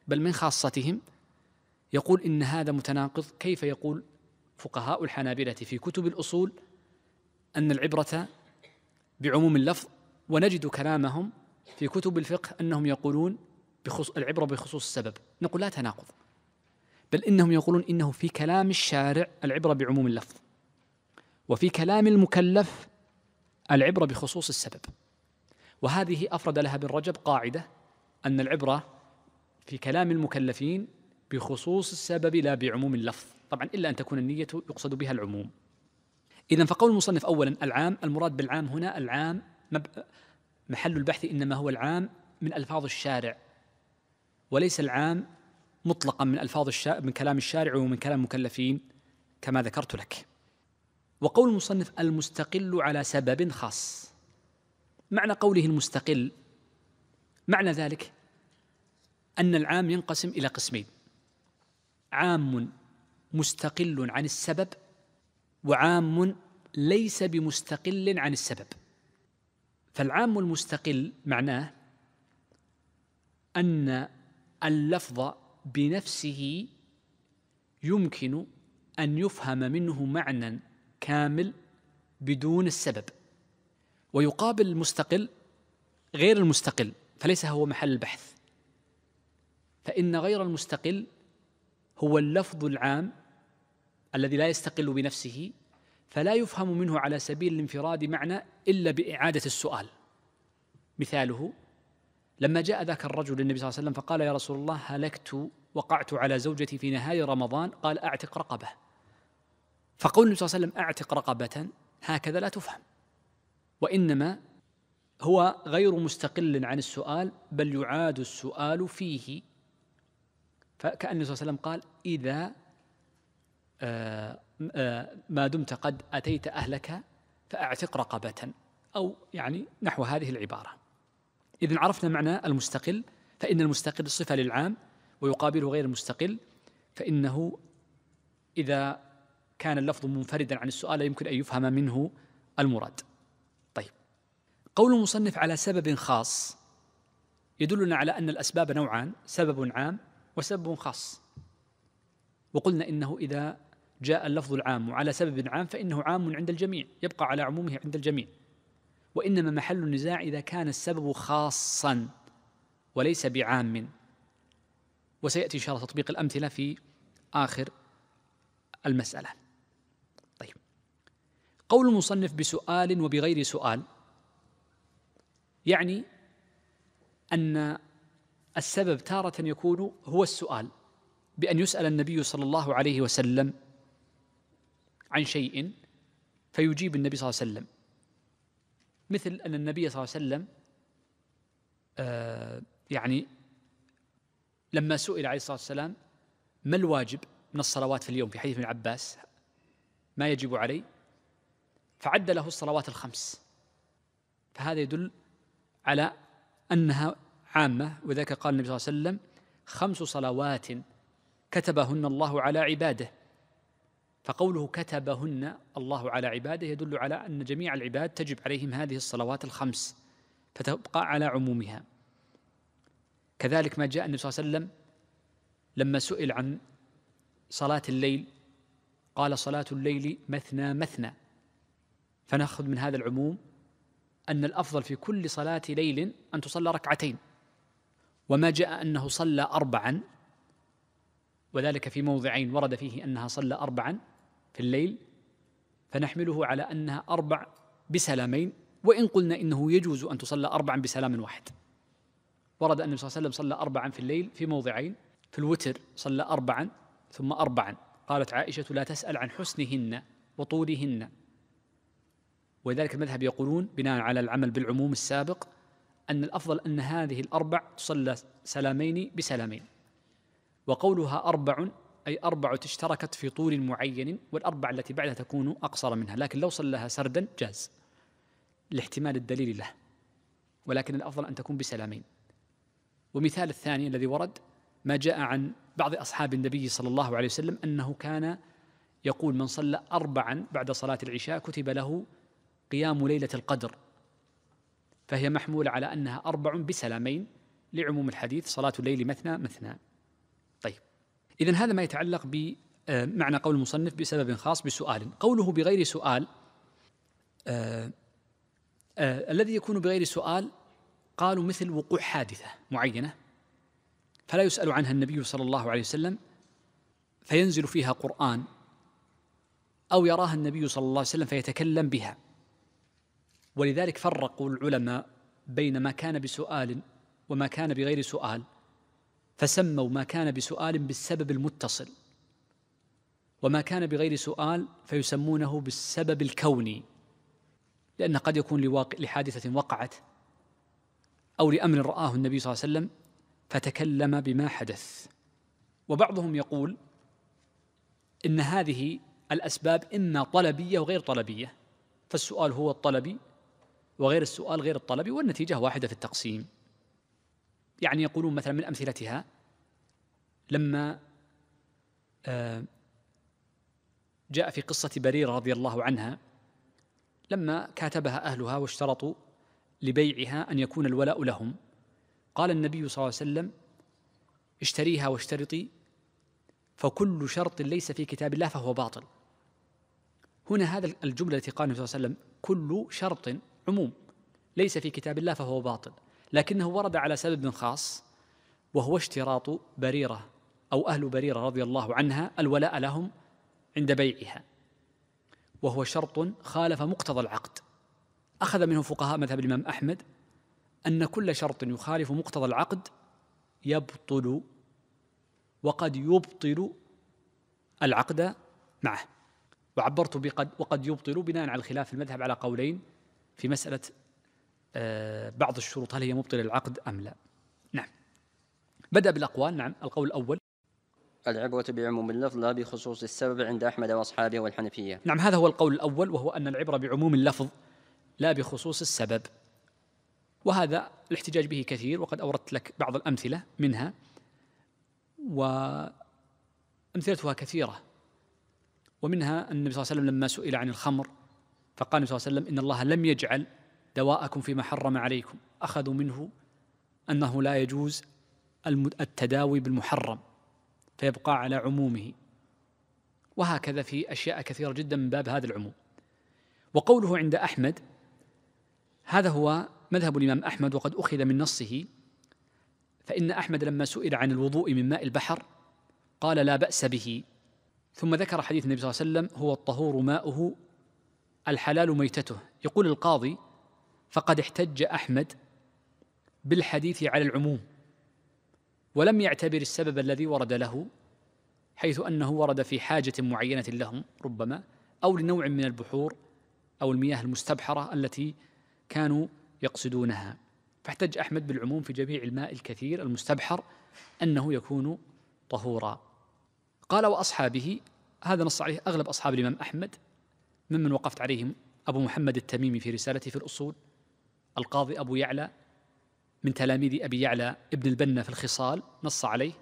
بل من خاصتهم يقول إن هذا متناقض، كيف يقول فقهاء الحنابلة في كتب الأصول أن العبرة بعموم اللفظ ونجد كلامهم في كتب الفقه أنهم يقولون العبرة بخصوص السبب؟ نقول لا تناقض، بل إنهم يقولون إنه في كلام الشارع العبرة بعموم اللفظ وفي كلام المكلف العبرة بخصوص السبب. وهذه أفرد لها ابن رجب قاعدة أن العبرة في كلام المكلفين بخصوص السبب لا بعموم اللفظ، طبعا إلا أن تكون النية يقصد بها العموم. إذن فقول المصنف أولا العام، المراد بالعام هنا العام محل البحث إنما هو العام من ألفاظ الشارع، وليس العام مطلقا من ألفاظ من كلام الشارع ومن كلام المكلفين كما ذكرت لك. وقول المصنف المستقل على سبب خاص، معنى قوله المستقل معنى ذلك أن العام ينقسم إلى قسمين: عام مستقل عن السبب، وعام ليس بمستقل عن السبب. فالعام المستقل معناه أن اللفظ بنفسه يمكن أن يفهم منه معنى كامل بدون السبب، ويقابل المستقل غير المستقل فليس هو محل البحث، فإن غير المستقل هو اللفظ العام الذي لا يستقل بنفسه فلا يفهم منه على سبيل الانفراد معنى إلا بإعادة السؤال. مثاله لما جاء ذاك الرجل للنبي صلى الله عليه وسلم فقال يا رسول الله هلكت وقعت على زوجتي في نهار رمضان، قال أعتق رقبة. فقول النبي صلى الله عليه وسلم أعتق رقبة هكذا لا تفهم، وإنما هو غير مستقل عن السؤال بل يعاد السؤال فيه، فكأن النبي صلى الله عليه وسلم قال إذا ما دمت قد أتيت أهلك فأعتق رقبة، أو يعني نحو هذه العبارة. إذن عرفنا معنى المستقل، فإن المستقل صفة للعام ويقابله غير المستقل، فإنه إذا كان اللفظ منفردا عن السؤال يمكن أن يفهم منه المراد. طيب، قول المصنف على سبب خاص يدلنا على أن الأسباب نوعان: سبب عام وسبب خاص. وقلنا إنه إذا جاء اللفظ العام على سبب عام فإنه عام عند الجميع، يبقى على عمومه عند الجميع، وإنما محل النزاع إذا كان السبب خاصا وليس بعام. وسيأتي إن شاء الله تطبيق الأمثلة في آخر المسألة. طيب، قول المصنف بسؤال وبغير سؤال يعني أن السبب تارة يكون هو السؤال، بأن يسأل النبي صلى الله عليه وسلم عن شيء فيجيب النبي صلى الله عليه وسلم، مثل أن النبي صلى الله عليه وسلم يعني لما سئل عليه الصلاة والسلام ما الواجب من الصلوات في اليوم في حديث ابن عباس ما يجب علي، فعد له الصلوات الخمس، فهذا يدل على أنها عامة. وذاك قال النبي صلى الله عليه وسلم خمس صلوات كتبهن الله على عباده، فقوله كتبهن الله على عباده يدل على أن جميع العباد تجب عليهم هذه الصلوات الخمس فتبقى على عمومها. كذلك ما جاء النبي صلى الله عليه وسلم لما سئل عن صلاة الليل قال صلاة الليل مثنى مثنى، فنأخذ من هذا العموم أن الأفضل في كل صلاة ليل أن تصلى ركعتين. وما جاء أنه صلى أربعا، وذلك في موضعين ورد فيه أنها صلى أربعا في الليل، فنحمله على أنها أربع بسلامين، وإن قلنا إنه يجوز أن تصلى أربعا بسلام واحد. ورد أن النبي صلى الله عليه وسلم صلى أربعا في الليل في موضعين، في الوتر صلى أربعا ثم أربعا، قالت عائشة لا تسأل عن حسنهن وطولهن. ولذلك المذهب يقولون بناء على العمل بالعموم السابق أن الأفضل أن هذه الأربع تصلى سلامين بسلامين. وقولها أربع أي أربع اشتركت في طول معين، والأربع التي بعدها تكون أقصر منها، لكن لو صلىها سردا جاز لاحتمال الدليل له، ولكن الأفضل أن تكون بسلامين. ومثال الثاني الذي ورد ما جاء عن بعض أصحاب النبي صلى الله عليه وسلم أنه كان يقول من صلى أربعا بعد صلاة العشاء كتب له قيام ليلة القدر، فهي محمولة على أنها أربع بسلامين لعموم الحديث صلاة الليل مثنى مثنى. طيب، إذن هذا ما يتعلق بمعنى قول المصنف بسبب خاص بسؤال. قوله بغير سؤال، الذي يكون بغير سؤال قالوا مثل وقوع حادثة معينة فلا يسأل عنها النبي صلى الله عليه وسلم فينزل فيها قرآن، أو يراها النبي صلى الله عليه وسلم فيتكلم بها. ولذلك فرقوا العلماء بين ما كان بسؤال وما كان بغير سؤال، فسموا ما كان بسؤال بالسبب المتصل، وما كان بغير سؤال فيسمونه بالسبب الكوني، لأنه قد يكون لحادثة وقعت أو لأمر رآه النبي صلى الله عليه وسلم فتكلم بما حدث. وبعضهم يقول إن هذه الأسباب إما طلبية وغير طلبية، فالسؤال هو الطلبي وغير السؤال غير الطلبي، والنتيجة واحدة في التقسيم. يعني يقولون مثلا من أمثلتها لما جاء في قصة بريرة رضي الله عنها لما كاتبها أهلها واشترطوا لبيعها أن يكون الولاء لهم، قال النبي صلى الله عليه وسلم: اشتريها واشترطي، فكل شرط ليس في كتاب الله فهو باطل. هنا هذا الجملة التي قال النبي صلى الله عليه وسلم كل شرط عموم ليس في كتاب الله فهو باطل، لكنه ورد على سبب خاص وهو اشتراط بريرة أو أهل بريرة رضي الله عنها الولاء لهم عند بيعها، وهو شرط خالف مقتضى العقد. أخذ منه فقهاء مذهب الإمام أحمد أن كل شرط يخالف مقتضى العقد يبطل، وقد يبطل العقد معه. وعبرت بقد وقد يبطل بناء على الخلاف في المذهب على قولين في مسألة بعض الشروط هل هي مبطل العقد أم لا. نعم، بدأ بالأقوال. نعم، القول الأول: العبرة بعموم اللفظ لا بخصوص السبب عند أحمد وأصحابه والحنفية. نعم، هذا هو القول الأول، وهو أن العبرة بعموم اللفظ لا بخصوص السبب، وهذا الاحتجاج به كثير، وقد أوردت لك بعض الأمثلة منها وأمثلتها كثيرة. ومنها أن النبي صلى الله عليه وسلم لما سئل عن الخمر فقال النبي صلى الله عليه وسلم: إن الله لم يجعل دواءكم فيما حرم عليكم. أخذوا منه أنه لا يجوز التداوي بالمحرم فيبقى على عمومه، وهكذا في أشياء كثيرة جدا من باب هذا العموم. وقوله عند أحمد هذا هو مذهب الإمام أحمد، وقد أخذ من نصه، فإن أحمد لما سئل عن الوضوء من ماء البحر قال: لا بأس به، ثم ذكر حديث النبي صلى الله عليه وسلم: هو الطهور ماؤه الحلال ميتته. يقول القاضي: فقد احتج أحمد بالحديث على العموم ولم يعتبر السبب الذي ورد له، حيث أنه ورد في حاجة معينة لهم ربما، أو لنوع من البحور أو المياه المستبحرة التي كانوا يقصدونها، فاحتج أحمد بالعموم في جميع الماء الكثير المستبحر أنه يكون طهورا. قال: وأصحابه، هذا نص عليه أغلب أصحاب الإمام أحمد، ممن وقفت عليهم أبو محمد التميمي في رسالته في الأصول، القاضي أبو يعلى من تلاميذ أبي يعلى ابن البنا في الخصال نص عليه،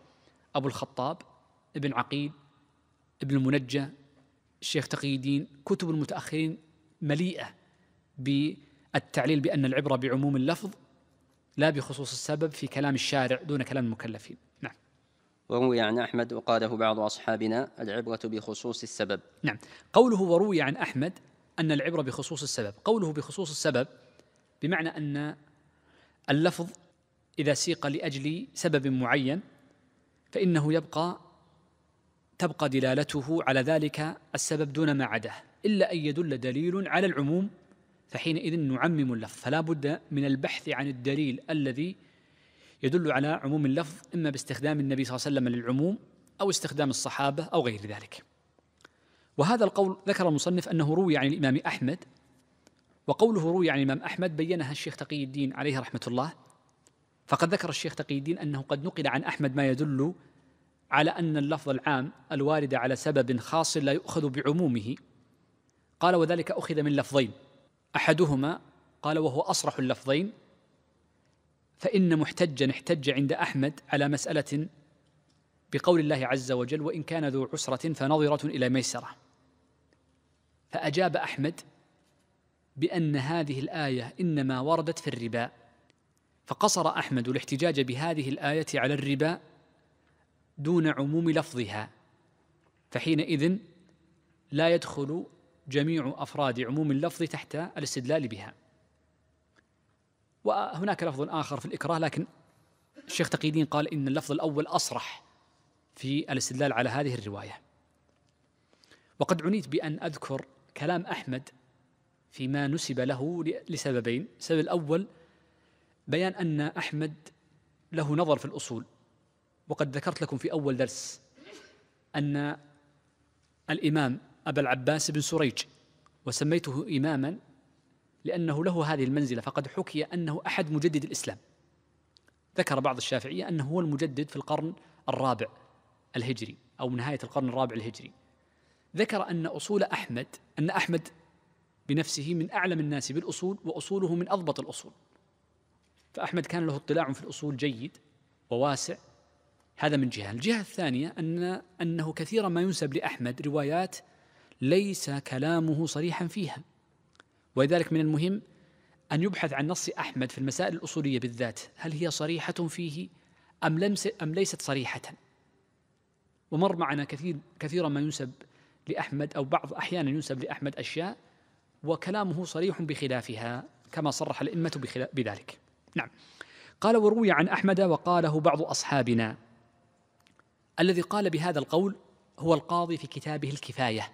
أبو الخطاب، ابن عقيل، ابن المنجى، الشيخ تقي الدين. كتب المتأخرين مليئة بالتعليل بأن العبرة بعموم اللفظ لا بخصوص السبب في كلام الشارع دون كلام المكلفين. نعم، وروي عن أحمد وقاله بعض أصحابنا: العبرة بخصوص السبب. نعم، قوله وروي عن أحمد أن العبرة بخصوص السبب، قوله بخصوص السبب بمعنى أن اللفظ إذا سيق لأجل سبب معين فإنه تبقى دلالته على ذلك السبب دون ما عداه، إلا أن يدل دليل على العموم فحينئذ نعمم اللفظ، فلا بد من البحث عن الدليل الذي يدل على عموم اللفظ، إما باستخدام النبي صلى الله عليه وسلم للعموم أو استخدام الصحابة أو غير ذلك. وهذا القول ذكر المصنف أنه روي عن الإمام أحمد، وقوله روي عن الإمام أحمد بيّنها الشيخ تقي الدين عليه رحمة الله، فقد ذكر الشيخ تقي الدين أنه قد نقل عن أحمد ما يدل على أن اللفظ العام الوارد على سبب خاص لا يؤخذ بعمومه. قال: وذلك أخذ من لفظين، أحدهما قال وهو أصرح اللفظين: فإن محتجا احتج عند أحمد على مسألة بقول الله عز وجل: وإن كان ذو عسرة فنظرة إلى ميسرة، فأجاب أحمد بأن هذه الآية إنما وردت في الربا، فقصر أحمد الاحتجاج بهذه الآية على الربا دون عموم لفظها، فحينئذ لا يدخل جميع أفراد عموم اللفظ تحت الاستدلال بها. وهناك لفظ آخر في الإكراه، لكن الشيخ تقي الدين قال إن اللفظ الأول أصرح في الاستدلال على هذه الرواية. وقد عنيت بأن أذكر كلام أحمد فيما نسب له لسببين: السبب الأول بيان أن أحمد له نظر في الأصول، وقد ذكرت لكم في أول درس أن الإمام أبا العباس بن سريج، وسميته إماما لأنه له هذه المنزلة، فقد حكي أنه أحد مجدد الإسلام. ذكر بعض الشافعية أنه هو المجدد في القرن الرابع الهجري أو نهاية القرن الرابع الهجري. ذكر أن أصول أحمد، أن أحمد بنفسه من أعلم الناس بالأصول، وأصوله من أضبط الأصول، فأحمد كان له اطلاع في الأصول جيد وواسع. هذا من جهة. الجهة الثانية أنه كثيرا ما ينسب لأحمد روايات ليس كلامه صريحا فيها، ولذلك من المهم أن يبحث عن نص أحمد في المسائل الأصولية بالذات، هل هي صريحة فيه أم ليست صريحة. ومر معنا كثيرا ما ينسب لأحمد، أو بعض أحيانا ينسب لأحمد أشياء وكلامه صريح بخلافها كما صرح الأئمة بذلك. نعم. قال: وروي عن أحمد وقاله بعض أصحابنا. الذي قال بهذا القول هو القاضي في كتابه الكفاية،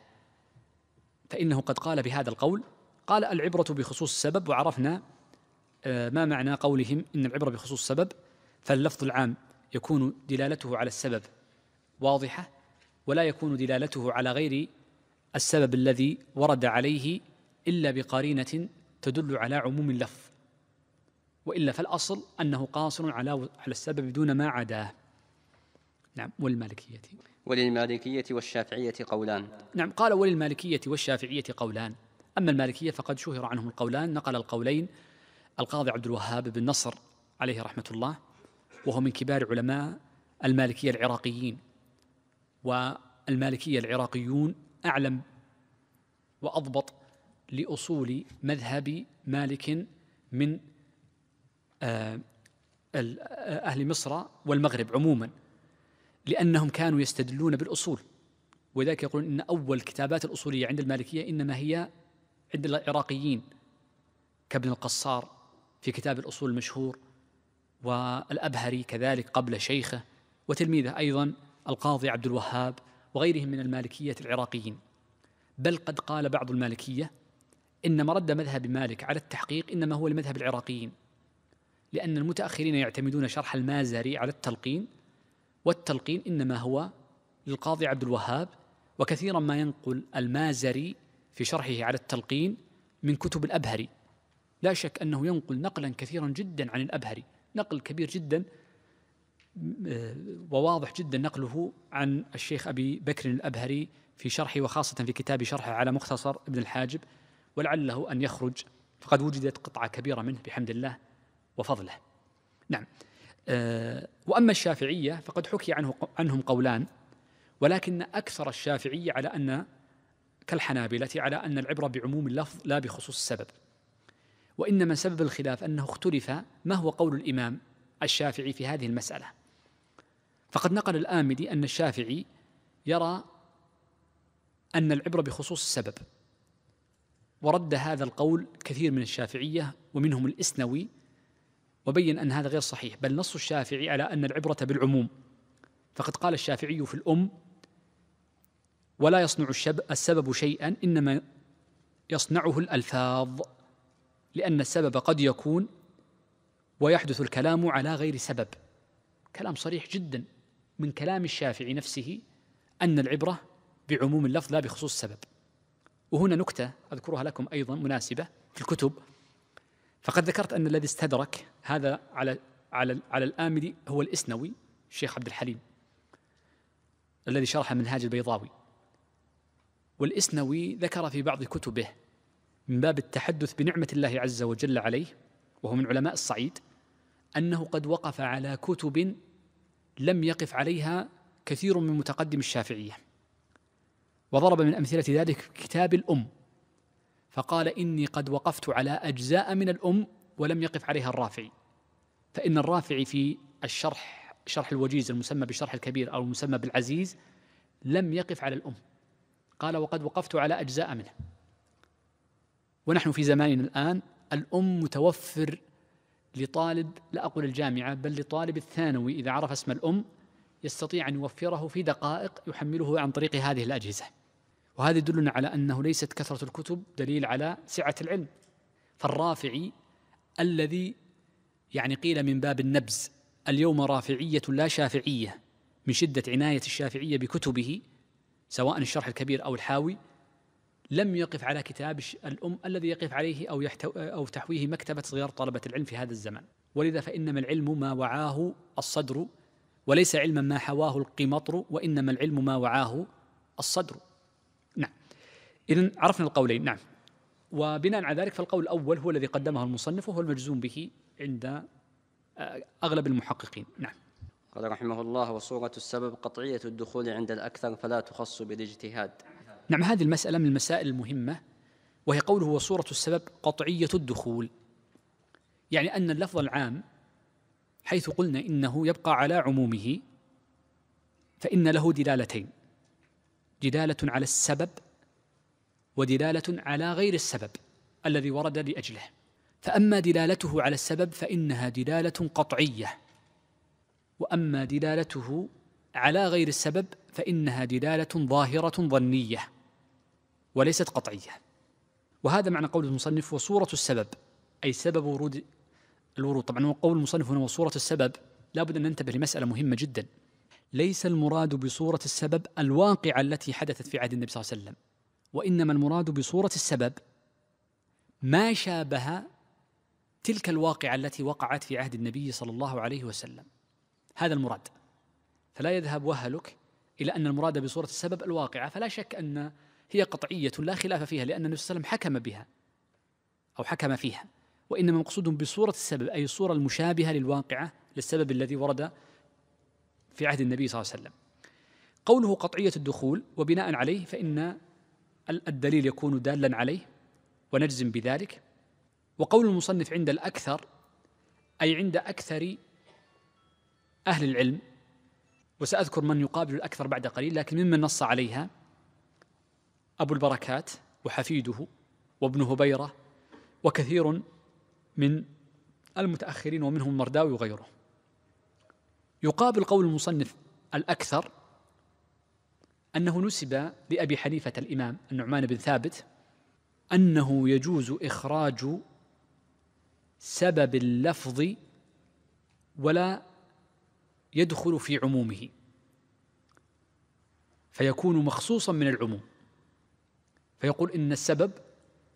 فإنه قد قال بهذا القول. قال: العبرة بخصوص السبب، وعرفنا ما معنى قولهم إن العبرة بخصوص السبب، فاللفظ العام يكون دلالته على السبب واضحة، ولا يكون دلالته على غير السبب الذي ورد عليه إلا بقرينة تدل على عموم اللفظ، وإلا فالأصل أنه قاصر على السبب دون ما عداه. نعم. وللمالكية والشافعية قولان. نعم. قال: وللمالكية والشافعية قولان. أما المالكية فقد شهر عنهم القولان، نقل القولين القاضي عبد الوهاب بن نصر عليه رحمة الله، وهو من كبار علماء المالكية العراقيين، والمالكية العراقيون أعلم وأضبط لأصول مذهب مالك من أهل مصر والمغرب عموما، لأنهم كانوا يستدلون بالأصول، وذلك يقولون إن أول كتابات الأصولية عند المالكية إنما هي عند العراقيين، كابن القصار في كتاب الأصول المشهور، والأبهري كذلك قبل شيخه، وتلميذه أيضا القاضي عبد الوهاب، وغيرهم من المالكية العراقيين. بل قد قال بعض المالكية إن مرد مذهب مالك على التحقيق إنما هو لمذهب العراقيين، لأن المتأخرين يعتمدون شرح المازري على التلقين، والتلقين إنما هو للقاضي عبد الوهاب، وكثيرا ما ينقل المازري في شرحه على التلقين من كتب الأبهري. لا شك أنه ينقل نقلا كثيرا جدا عن الأبهري، نقل كبير جدا وواضح جدا نقله عن الشيخ أبي بكر الأبهري في شرحه، وخاصة في كتاب شرحه على مختصر ابن الحاجب، ولعله أن يخرج، فقد وجدت قطعة كبيرة منه بحمد الله وفضله. نعم. وأما الشافعية فقد حكي عنهم قولان، ولكن أكثر الشافعية على أن كالحنابلة على أن العبرة بعموم اللفظ لا بخصوص السبب، وإنما سبب الخلاف أنه اختلف ما هو قول الإمام الشافعي في هذه المسألة. فقد نقل الآمدي أن الشافعي يرى أن العبرة بخصوص السبب، ورد هذا القول كثير من الشافعية ومنهم الإسنوي، وبين أن هذا غير صحيح، بل نص الشافعي على أن العبرة بالعموم. فقد قال الشافعي في الأم: ولا يصنع السبب شيئا إنما يصنعه الألفاظ، لأن السبب قد يكون ويحدث الكلام على غير سبب. كلام صريح جدا من كلام الشافعي نفسه أن العبرة بعموم اللفظ لا بخصوص السبب. وهنا نكتة أذكرها لكم أيضا مناسبة في الكتب. فقد ذكرت أن الذي استدرك هذا على الآمدي هو الإسنوي، الشيخ عبد الحليم الذي شرح منهاج البيضاوي. والإسنوي ذكر في بعض كتبه من باب التحدث بنعمة الله عز وجل عليه، وهو من علماء الصعيد، أنه قد وقف على كتب لم يقف عليها كثير من متقدم الشافعية، وضرب من أمثلة ذلك كتاب الأم، فقال: إني قد وقفت على أجزاء من الأم ولم يقف عليها الرافعي، فإن الرافعي في الشرح، شرح الوجيز المسمى بالشرح الكبير أو المسمى بالعزيز، لم يقف على الأم، قال: وقد وقفت على أجزاء منه. ونحن في زماننا الآن الأم متوفر لطالب، لا أقول الجامعة، بل لطالب الثانوي إذا عرف اسم الأم يستطيع أن يوفره في دقائق يحمله عن طريق هذه الأجهزة. وهذا يدلنا على أنه ليست كثرة الكتب دليل على سعة العلم. فالرافعي الذي يعني قيل من باب النبز اليوم رافعية لا شافعية من شدة عناية الشافعية بكتبه، سواء الشرح الكبير أو الحاوي لم يقف على كتاب الأم الذي يقف عليه أو تحويه مكتبة صغار طلبة العلم في هذا الزمان. ولذا فإنما العلم ما وعاه الصدر، وليس علما ما حواه القمطر، وإنما العلم ما وعاه الصدر. نعم، إذن عرفنا القولين. نعم، وبناء على ذلك فالقول الأول هو الذي قدمه المصنف وهو المجزوم به عند أغلب المحققين. نعم. قال رحمه الله: وصورة السبب قطعية الدخول عند الأكثر فلا تخص بالاجتهاد. نعم، هذه المسألة من المسائل المهمة، وهي قوله وصورة السبب قطعية الدخول، يعني أن اللفظ العام حيث قلنا إنه يبقى على عمومه فإن له دلالتين: دلالة على السبب ودلالة على غير السبب الذي ورد لأجله. فأما دلالته على السبب فإنها دلالة قطعية، وأما دلالته على غير السبب فإنها دلالة ظاهرة ظنية وليست قطعية. وهذا معنى قول المصنف وصورة السبب، أي سبب ورود الورود. طبعا هو قول المصنف هنا وصورة السبب، لا بد أن ننتبه لمسألة مهمة جدا، ليس المراد بصورة السبب الواقعة التي حدثت في عهد النبي صلى الله عليه وسلم، وإنما المراد بصورة السبب ما شابه تلك الواقعة التي وقعت في عهد النبي صلى الله عليه وسلم، هذا المراد. فلا يذهب وهلك إلى أن المراد بصورة السبب الواقعة، فلا شك أن هي قطعية لا خلاف فيها، لأن النبي صلى الله عليه وسلم حكم بها أو حكم فيها، وإنما مقصود بصورة السبب أي الصورة المشابهة للواقعة للسبب الذي ورد في عهد النبي صلى الله عليه وسلم. قوله قطعية الدخول، وبناء عليه فإن الدليل يكون دالا عليه ونجزم بذلك. وقول المصنف عند الأكثر، أي عند أكثر أهل العلم، وسأذكر من يقابل الأكثر بعد قليل، لكن ممن نص عليها أبو البركات وحفيده وابن هبيرة وكثير من المتأخرين ومنهم المرداوي وغيره. يقابل قول المصنف الأكثر أنه نسب لأبي حنيفة الإمام النعمان بن ثابت أنه يجوز إخراج سبب اللفظ ولا يدخل في عمومه، فيكون مخصوصا من العموم، فيقول إن السبب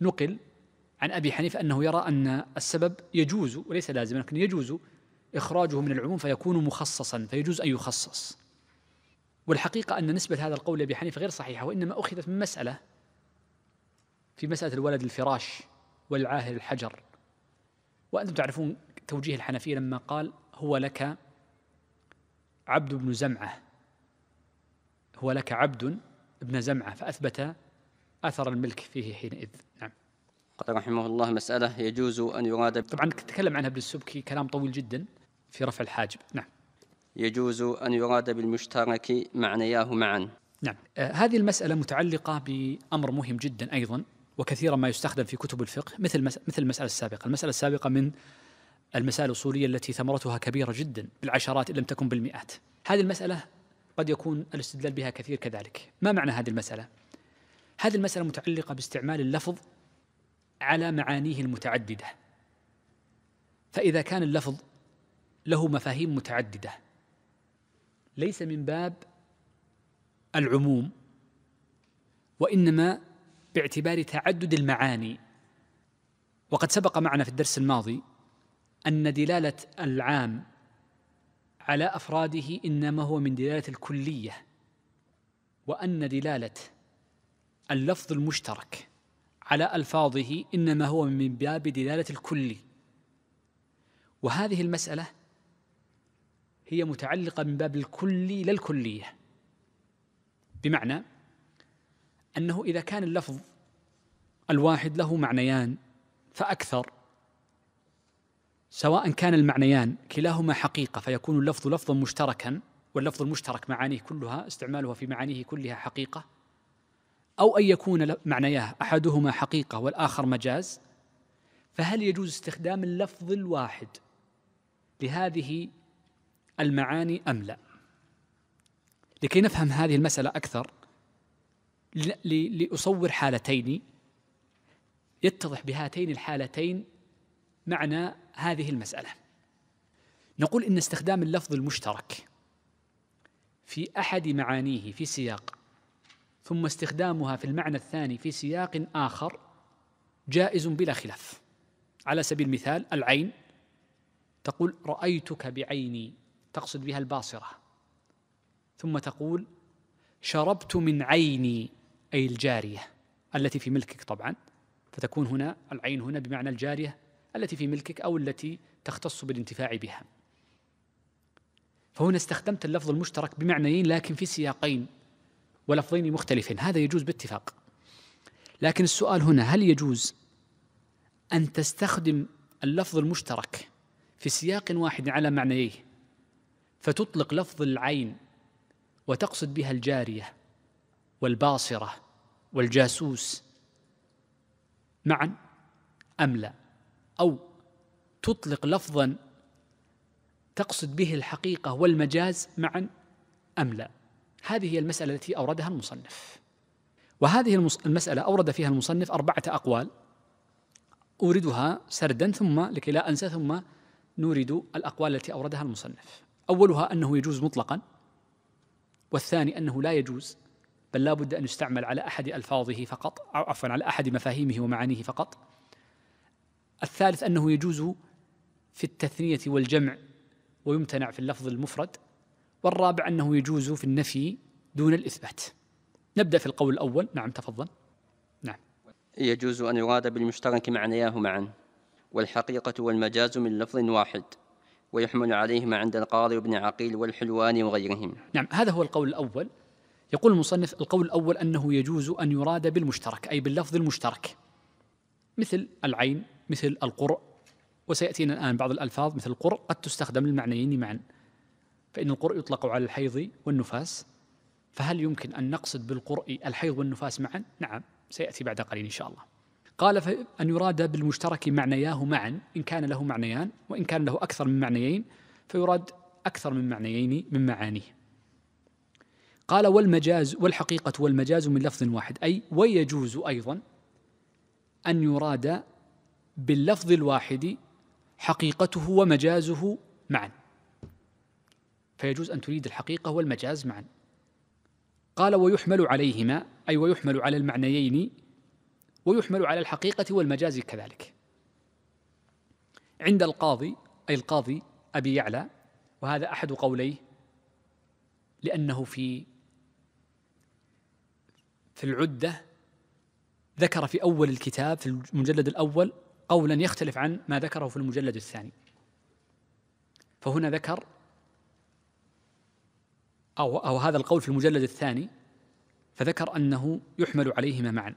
نقل عن أبي حنيفة أنه يرى أن السبب يجوز وليس لازم، لكن يجوز إخراجه من العموم فيكون مخصصا، فيجوز أن يخصص. والحقيقة أن نسبة هذا القول لأبي حنيفة غير صحيحة، وإنما أخذت من مسألة، في مسألة الولد الفراش والعاهل الحجر. وأنتم تعرفون توجيه الحنفية لما قال هو لك عبد بن زمعة، هو لك عبد بن زمعة، فأثبت أثر الملك فيه حينئذ. نعم. قال رحمه الله: مسألة يجوز أن يراد، طبعا تكلم عنها ابن السبكي كلام طويل جدا في رفع الحاجب. نعم. يجوز أن يراد بالمشترك معنياه معا. نعم، هذه المسألة متعلقة بأمر مهم جدا أيضا، وكثيرا ما يستخدم في كتب الفقه، مثل المسألة السابقة. المسألة السابقة من المسائل الأصولية التي ثمرتها كبيرة جدا، بالعشرات إن لم تكن بالمئات. هذه المسألة قد يكون الاستدلال بها كثير كذلك. ما معنى هذه المسألة؟ هذه المسألة متعلقة باستعمال اللفظ على معانيه المتعددة. فإذا كان اللفظ له مفاهيم متعددة ليس من باب العموم، وإنما باعتبار تعدد المعاني. وقد سبق معنا في الدرس الماضي أن دلالة العام على أفراده إنما هو من دلالة الكلية، وأن دلالة اللفظ المشترك على ألفاظه إنما هو من باب دلالة الكلي. وهذه المسألة هي متعلقة من باب الكلي للكلية، بمعنى أنه إذا كان اللفظ الواحد له معنيان فأكثر، سواء كان المعنيان كلاهما حقيقة فيكون اللفظ لفظا مشتركا، واللفظ المشترك معانيه كلها استعمالها في معانيه كلها حقيقة، أو أن يكون معنياه أحدهما حقيقة والآخر مجاز، فهل يجوز استخدام اللفظ الواحد لهذه المعاني أم لا؟ لكي نفهم هذه المسألة أكثر لأصور حالتين يتضح بهاتين الحالتين معنى هذه المسألة. نقول إن استخدام اللفظ المشترك في أحد معانيه في سياق ثم استخدامها في المعنى الثاني في سياق آخر جائز بلا خلاف. على سبيل المثال العين، تقول رأيتك بعيني، تقصد بها الباصرة، ثم تقول شربت من عيني، أي الجارية التي في ملكك طبعا، فتكون هنا العين هنا بمعنى الجارية التي في ملكك أو التي تختص بالانتفاع بها. فهنا استخدمت اللفظ المشترك بمعنيين لكن في سياقين ولفظين مختلفين، هذا يجوز باتفاق. لكن السؤال هنا، هل يجوز أن تستخدم اللفظ المشترك في سياق واحد على معنيه فتطلق لفظ العين وتقصد بها الجارية والباصرة والجاسوس معا أم لا؟ أو تطلق لفظا تقصد به الحقيقة والمجاز معا أم لا؟ هذه هي المسألة التي أوردها المصنف. وهذه المسألة أورد فيها المصنف 4 أقوال أوردها سردا ثم لكي لا أنسى، ثم نورد الأقوال التي أوردها المصنف. أولها أنه يجوز مطلقا، والثاني أنه لا يجوز بل لا بد أن يستعمل على أحد ألفاظه فقط، أو عفوا على أحد مفاهيمه ومعانيه فقط. الثالث أنه يجوز في التثنية والجمع ويمتنع في اللفظ المفرد. والرابع أنه يجوز في النفي دون الإثبات. نبدأ في القول الأول. نعم تفضل. نعم، يجوز أن يراد بالمشترك معنياه معا والحقيقة والمجاز من لفظ واحد، ويحمل عليهما عند القاضي وابن عقيل والحلواني وغيرهم. نعم، هذا هو القول الأول. يقول المصنف القول الأول أنه يجوز أن يراد بالمشترك أي باللفظ المشترك، مثل العين، مثل القرء، وسيأتينا الآن بعض الألفاظ مثل القرء قد تستخدم للمعنيين معا، فإن القرء يطلق على الحيض والنفاس، فهل يمكن أن نقصد بالقرء الحيض والنفاس معا؟ نعم، سيأتي بعد قليل إن شاء الله. قال أن يراد بالمشترك معنياه معا إن كان له معنيان، وإن كان له أكثر من معنيين فيراد أكثر من معنيين من معانيه. قال والمجاز، والحقيقة والمجاز من لفظ واحد، أي ويجوز أيضا أن يراد باللفظ الواحد حقيقته ومجازه معا، فيجوز أن تريد الحقيقة والمجاز معا. قال ويحمل عليهما، أي ويحمل على المعنيين ويحمل على الحقيقة والمجاز كذلك. عند القاضي أي القاضي أبي يعلى، وهذا أحد قوليه لأنه في العدة ذكر في أول الكتاب في المجلد الأول قولا يختلف عن ما ذكره في المجلد الثاني، فهنا ذكر أو هذا القول في المجلد الثاني فذكر أنه يحمل عليهما معا،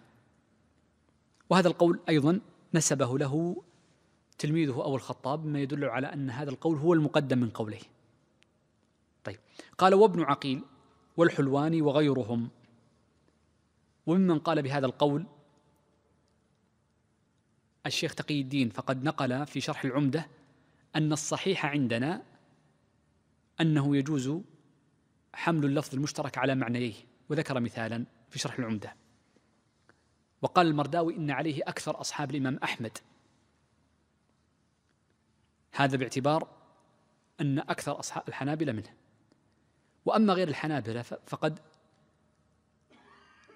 وهذا القول أيضا نسبه له تلميذه أبو الخطاب مما يدل على أن هذا القول هو المقدم من قوله. طيب، قال وابن عقيل والحلواني وغيرهم، وممن قال بهذا القول الشيخ تقي الدين، فقد نقل في شرح العمدة أن الصحيح عندنا أنه يجوز حمل اللفظ المشترك على معنيه، وذكر مثالا في شرح العمدة. وقال المرداوي إن عليه أكثر أصحاب الإمام أحمد، هذا باعتبار أن أكثر أصحاب الحنابلة منه. وأما غير الحنابلة فقد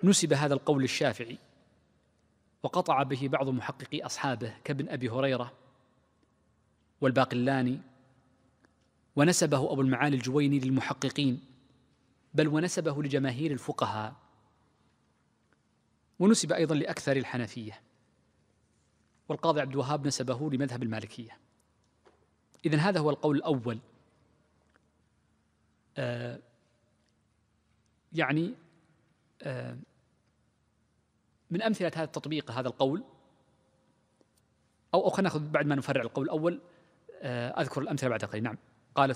نسب هذا القول الشافعي وقطع به بعض محققي أصحابه كابن أبي هريرة والباقلاني، ونسبه أبو المعالي الجويني للمحققين، بل ونسبه لجماهير الفقهاء، ونسب أيضا لأكثر الحنفية، والقاضي عبد الوهاب نسبه لمذهب المالكية. إذن هذا هو القول الأول، من أمثلة هذا التطبيق هذا القول، أو خلينا نأخذ بعد ما نفرع القول الأول، أذكر الأمثلة بعد قليل. نعم، قال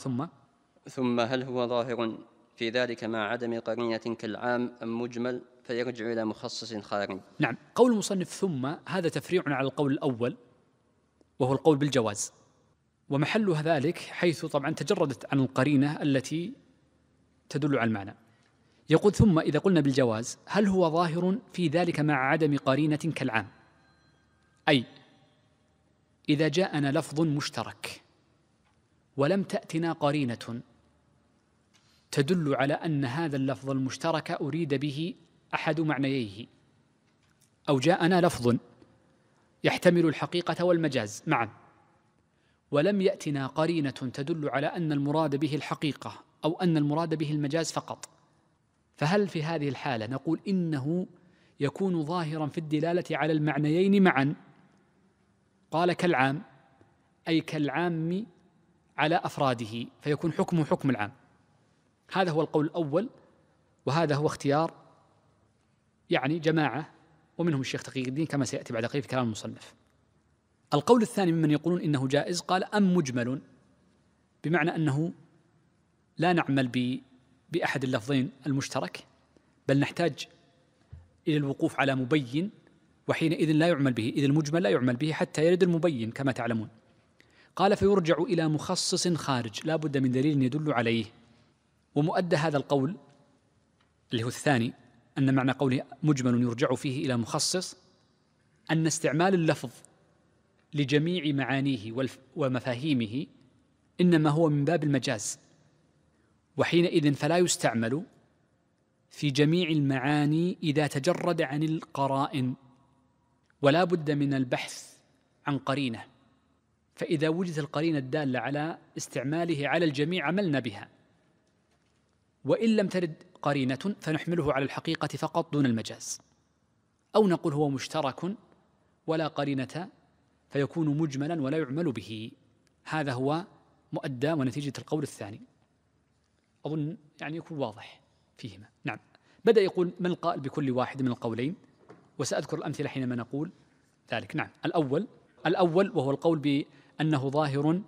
ثم هل هو ظاهر في ذلك مع عدم قرينة كالعام أم مجمل فيرجع إلى مخصص خارج؟ نعم، قول المصنف ثم هذا تفريع على القول الأول وهو القول بالجواز، ومحلها ذلك حيث طبعا تجردت عن القرينة التي تدل على المعنى. يقول ثم إذا قلنا بالجواز هل هو ظاهر في ذلك مع عدم قرينة كالعام، أي إذا جاءنا لفظ مشترك ولم تأتنا قرينة تدل على أن هذا اللفظ المشترك أريد به أحد معنييه، أو جاءنا لفظ يحتمل الحقيقة والمجاز معا ولم يأتنا قرينة تدل على أن المراد به الحقيقة أو أن المراد به المجاز فقط، فهل في هذه الحالة نقول إنه يكون ظاهرا في الدلالة على المعنيين معا؟ قال كالعام، أي كالعام على أفراده، فيكون حكمه حكم العام. هذا هو القول الأول، وهذا هو اختيار يعني جماعة ومنهم الشيخ تقي الدين كما سيأتي بعد قليل في كلام المصنف. القول الثاني ممن يقولون إنه جائز قال أم مجمل، بمعنى أنه لا نعمل بأحد اللفظين المشترك بل نحتاج إلى الوقوف على مبين، وحينئذ لا يعمل به، إذ المجمل لا يعمل به حتى يرد المبين كما تعلمون. قال فيرجع إلى مخصص خارج، لا بد من دليل يدل عليه. ومؤدى هذا القول اللي هو الثاني، أن معنى قوله مجمل يرجع فيه إلى مخصص، أن استعمال اللفظ لجميع معانيه ومفاهيمه إنما هو من باب المجاز، وحينئذ فلا يستعمل في جميع المعاني إذا تجرد عن القرائن، ولا بد من البحث عن قرينة، فإذا وجدت القرينة الدالة على استعماله على الجميع عملنا بها، وإن لم ترد قرينة فنحمله على الحقيقة فقط دون المجاز، أو نقول هو مشترك ولا قرينة فيكون مجملا ولا يعمل به. هذا هو مؤدى ونتيجة القول الثاني، أظن يعني يكون واضح فيهما. نعم، بدأ يقول من القائل بكل واحد من القولين، وسأذكر الأمثلة حينما نقول ذلك. نعم، الأول وهو القول بأنه ظاهر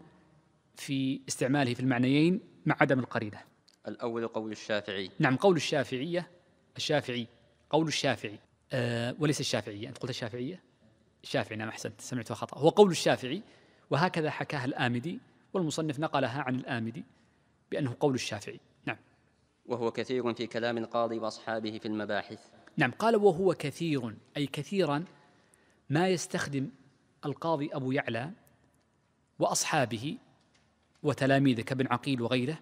في استعماله في المعنيين مع عدم القرينة. الأول قول الشافعي. نعم، قول الشافعية، الشافعي، قول الشافعي وليس الشافعية. أنت قلت الشافعية؟ الشافعي، نعم أحسنت، سمعتها خطأ، هو قول الشافعي، وهكذا حكاها الآمدي، والمصنف نقلها عن الآمدي بأنه قول الشافعي. نعم، وهو كثير في كلام القاضي وأصحابه في المباحث. نعم، قال وهو كثير، أي كثيرا ما يستخدم القاضي أبو يعلى وأصحابه وتلاميذه كابن عقيل وغيره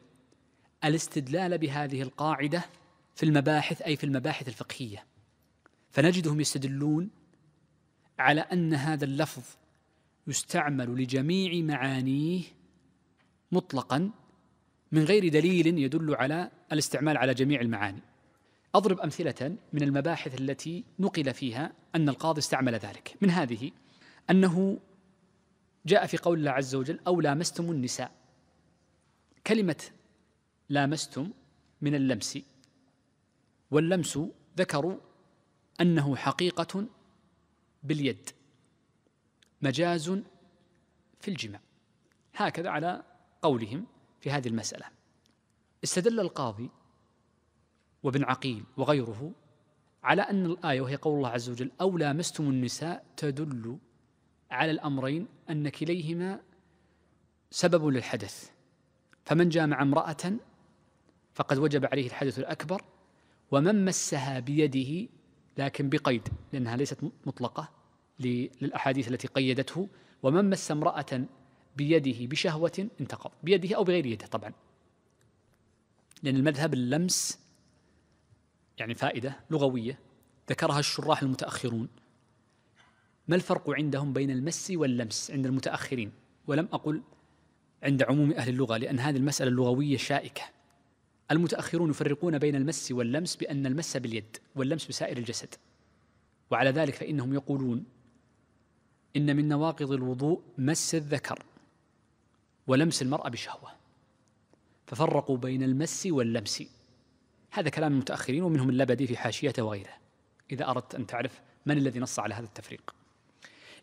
الاستدلال بهذه القاعدة في المباحث، أي في المباحث الفقهية، فنجدهم يستدلون على أن هذا اللفظ يستعمل لجميع معانيه مطلقا من غير دليل يدل على الاستعمال على جميع المعاني. أضرب أمثلة من المباحث التي نقل فيها أن القاضي استعمل ذلك. من هذه أنه جاء في قول الله عز وجل أو لامستم النساء، كلمة لامستم من اللمس، واللمس ذكروا أنه حقيقة باليد، مجاز في الجماع، هكذا على قولهم في هذه المسألة. استدل القاضي وابن عقيل وغيره على أن الآية وهي قول الله عز وجل أو لامستم النساء تدل على الأمرين، أن كليهما سبب للحدث، فمن جامع امرأة فقد وجب عليه الحدث الأكبر، ومن مسها بيده لكن بقيد لأنها ليست مطلقة للأحاديث التي قيدته، ومن مس امرأة بيده بشهوة انتقض، بيده أو بغير يده طبعا، لأن المذهب اللمس يعني فائدة لغوية ذكرها الشراح المتأخرون. ما الفرق عندهم بين المس واللمس عند المتأخرين؟ ولم أقل عند عموم أهل اللغة لأن هذه المسألة اللغوية شائكة. المتأخرون يفرقون بين المس واللمس بأن المس باليد واللمس بسائر الجسد، وعلى ذلك فإنهم يقولون إن من نواقض الوضوء مس الذكر ولمس المرأة بشهوة، ففرقوا بين المس واللمس. هذا كلام المتأخرين، ومنهم اللبدي في حاشيته وغيره إذا أردت أن تعرف من الذي نص على هذا التفريق.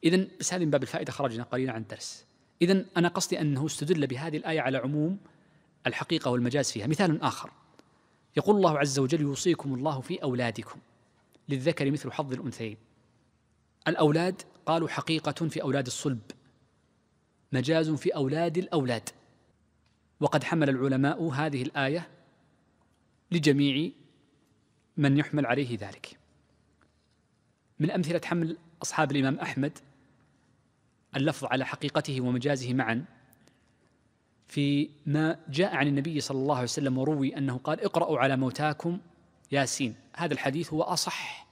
إذن بس هذه من باب الفائدة، خرجنا قليلا عن الدرس. إذن أنا قصدي أنه استدل بهذه الآية على عموم الحقيقة والمجاز فيها. مثال آخر، يقول الله عز وجل يوصيكم الله في أولادكم للذكر مثل حظ الأنثيين. الأولاد قالوا حقيقة في أولاد الصلب، مجاز في أولاد الأولاد، وقد حمل العلماء هذه الآية لجميع من يحمل عليه ذلك. من أمثلة حمل أصحاب الإمام أحمد اللفظ على حقيقته ومجازه معا في ما جاء عن النبي صلى الله عليه وسلم وروي أنه قال اقرأوا على موتاكم ياسين. هذا الحديث هو أصح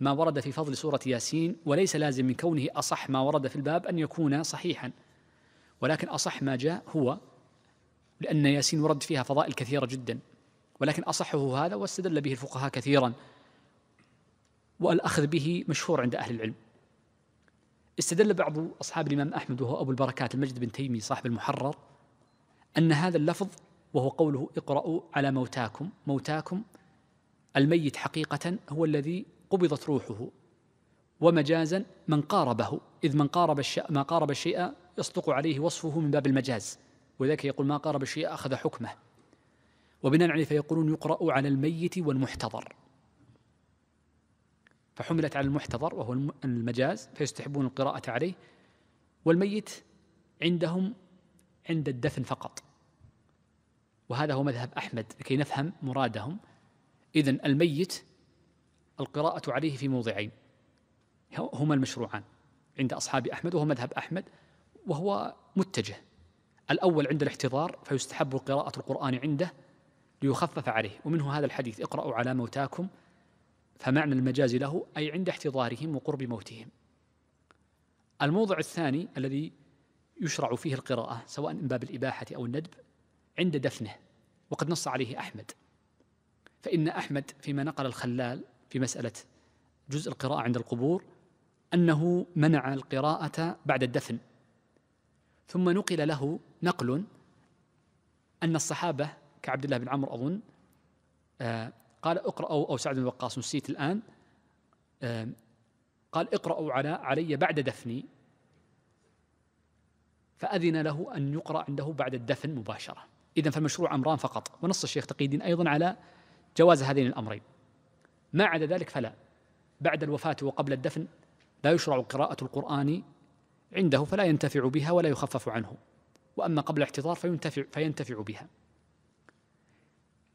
ما ورد في فضل سورة ياسين، وليس لازم من كونه أصح ما ورد في الباب أن يكون صحيحا، ولكن أصح ما جاء هو، لأن ياسين ورد فيها فضائل كثيرة جدا، ولكن أصحه هذا واستدل به الفقهاء كثيرا، والأخذ به مشهور عند أهل العلم. استدل بعض أصحاب الإمام أحمد وهو أبو البركات المجد بن تيمية صاحب المحرر أن هذا اللفظ وهو قوله اقرأوا على موتاكم، موتاكم الميت حقيقة هو الذي قبضت روحه، ومجازا من قاربه، إذ من قارب ما قارب الشيء يصدق عليه وصفه من باب المجاز، وذاك يقول ما قارب الشيء أخذ حكمه، وبناء عليه فيقولون يقرأ على الميت والمحتضر، فحملت على المحتضر وهو المجاز فيستحبون القراءة عليه، والميت عندهم عند الدفن فقط، وهذا هو مذهب أحمد لكي نفهم مرادهم. إذن الميت القراءة عليه في موضعين هما المشروعان عند أصحاب أحمد وهو مذهب أحمد، وهو متجه. الأول عند الاحتضار فيستحب قراءة القرآن عنده ليخفف عليه، ومنه هذا الحديث اقرأوا على موتاكم، فمعنى المجاز له أي عند احتضارهم وقرب موتهم. الموضع الثاني الذي يشرع فيه القراءة سواء من باب الإباحة أو الندب عند دفنه، وقد نص عليه أحمد، فإن أحمد فيما نقل الخلال في مسألة جزء القراءة عند القبور أنه منع القراءة بعد الدفن، ثم نقل له نقل أن الصحابة كعبد الله بن عمرو أظن قال اقرأوا، أو سعد بن وقاص نسيت الآن، قال اقرأوا علي بعد دفني، فأذن له أن يقرأ عنده بعد الدفن مباشرة. إذن فالمشروع أمران فقط، ونص الشيخ تقي الدين أيضا على جواز هذين الأمرين، ما عدا ذلك فلا، بعد الوفاة وقبل الدفن لا يشرع قراءة القرآن عنده، فلا ينتفع بها ولا يخفف عنه، وأما قبل الاحتضار فينتفع بها،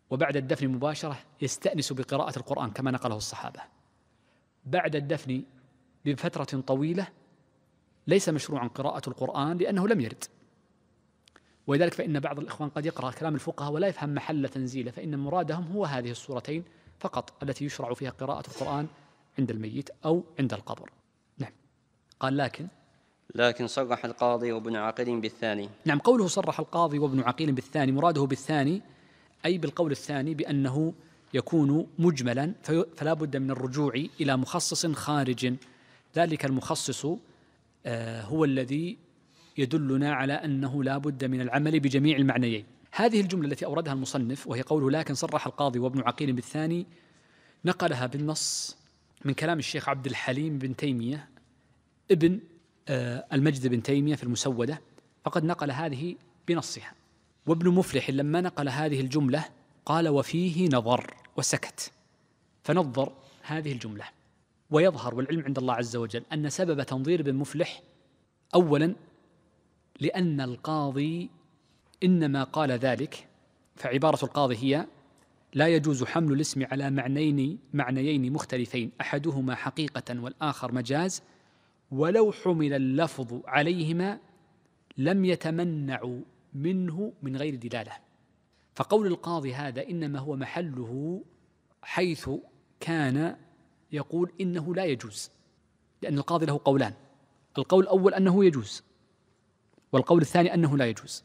وبعد الدفن مباشرة يستأنس بقراءة القرآن كما نقله الصحابة. بعد الدفن بفترة طويلة ليس مشروعا قراءة القرآن لأنه لم يرد، ولذلك فإن بعض الإخوان قد يقرأ كلام الفقهاء ولا يفهم محل تنزيله، فإن مرادهم هو هذه السورتين فقط التي يشرع فيها قراءة القرآن عند الميت أو عند القبر. نعم. قال لكن صرح القاضي وابن عقيل بالثاني. نعم، قوله صرح القاضي وابن عقيل بالثاني مراده بالثاني أي بالقول الثاني بأنه يكون مجملا، فلا بد من الرجوع إلى مخصص خارج، ذلك المخصص هو الذي يدلنا على أنه لا بد من العمل بجميع المعنيين. هذه الجملة التي أوردها المصنف وهي قوله لكن صرح القاضي وابن عقيل بالثاني نقلها بالنص من كلام الشيخ عبد الحليم بن تيمية ابن المجد بن تيمية في المسودة، فقد نقل هذه بنصها. وابن مفلح لما نقل هذه الجملة قال وفيه نظر وسكت، فنظر هذه الجملة. ويظهر والعلم عند الله عز وجل أن سبب تنظير ابن مفلح أولا لأن القاضي إنما قال ذلك، فعبارة القاضي هي لا يجوز حمل الاسم على معنيين مختلفين أحدهما حقيقة والآخر مجاز، ولو حمل اللفظ عليهما لم يتمنعوا منه من غير دلالة. فقول القاضي هذا إنما هو محله حيث كان يقول إنه لا يجوز، لأن القاضي له قولان، القول الأول أنه يجوز والقول الثاني أنه لا يجوز،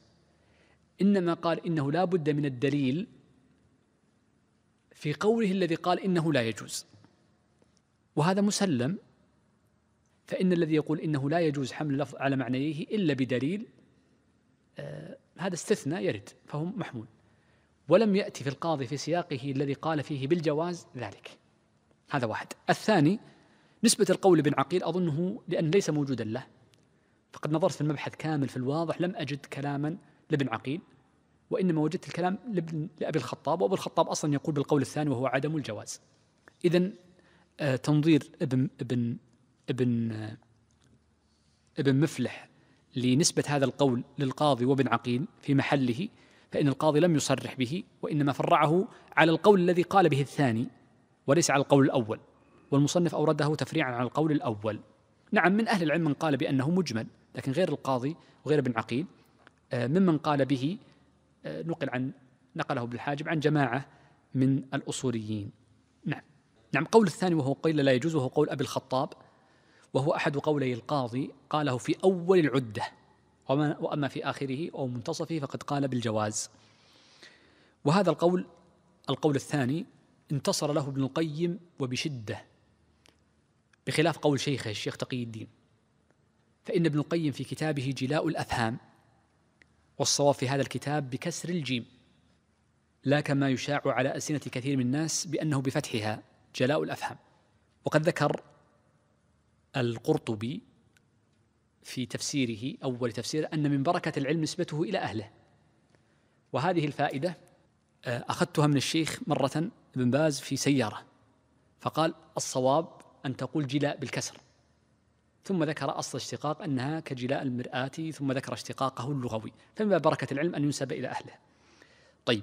إنما قال إنه لا بد من الدليل في قوله الذي قال إنه لا يجوز، وهذا مسلم، فإن الذي يقول إنه لا يجوز حمل اللفظ على معنيه إلا بدليل هذا استثناء يرد فهم محمول، ولم يأتي في القاضي في سياقه الذي قال فيه بالجواز ذلك. هذا واحد. الثاني نسبة القول لابن عقيل أظنه لأن ليس موجودا له، فقد نظرت في المبحث كامل في الواضح لم أجد كلاما لابن عقيل، وإنما وجدت الكلام لأبي الخطاب، وأبو الخطاب أصلا يقول بالقول الثاني وهو عدم الجواز. إذن تنظير ابن مفلح لنسبة هذا القول للقاضي وابن عقيل في محله، فإن القاضي لم يصرح به وإنما فرعه على القول الذي قال به الثاني وليس على القول الأول، والمصنف أورده تفريعا على القول الأول. نعم، من أهل العلم من قال بأنه مجمل، لكن غير القاضي وغير ابن عقيل. ممن قال به نقله ابن الحاجب عن جماعة من الأصوليين. نعم. قول الثاني وهو قيل لا يجوز وهو قول أبي الخطاب، وهو أحد قولي القاضي، قاله في أول العدة، وأما في آخره أو منتصفه فقد قال بالجواز. وهذا القول الثاني انتصر له ابن القيم وبشدة، بخلاف قول شيخه الشيخ تقي الدين، فإن ابن القيم في كتابه جلاء الأفهام والصواب في هذا الكتاب بكسر الجيم، لا كما يشاع على ألسنة كثير من الناس بأنه بفتحها، جلاء الأفهام. وقد ذكر القرطبي في تفسيره أول تفسير أن من بركة العلم نسبته إلى أهله، وهذه الفائدة أخذتها من الشيخ مرة ابن باز في سيارة، فقال الصواب أن تقول جلاء بالكسر، ثم ذكر أصل اشتقاق أنها كجلاء المرآة، ثم ذكر اشتقاقه اللغوي، فمن بركة العلم أن ينسب إلى أهله. طيب،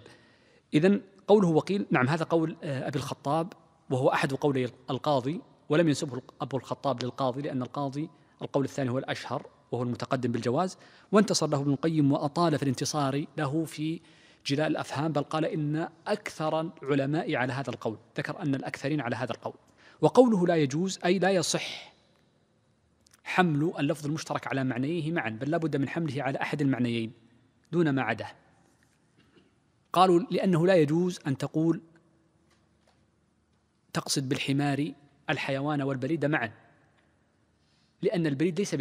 إذن قوله وقيل، نعم، هذا قول أبي الخطاب وهو أحد قولي القاضي، ولم ينسبه أبو الخطاب للقاضي لأن القاضي القول الثاني هو الأشهر وهو المتقدم بالجواز، وانتصر له ابن القيم وأطال في الانتصار له في جلاء الأفهام، بل قال إن أكثر العلماء على هذا القول، ذكر أن الأكثرين على هذا القول. وقوله لا يجوز أي لا يصح حمل اللفظ المشترك على معنيه معا، بل لا بد من حمله على أحد المعنيين دون ما عداه. قالوا لأنه لا يجوز أن تقول تقصد بالحمار الحيوان والبريد معا، لأن البريد ليس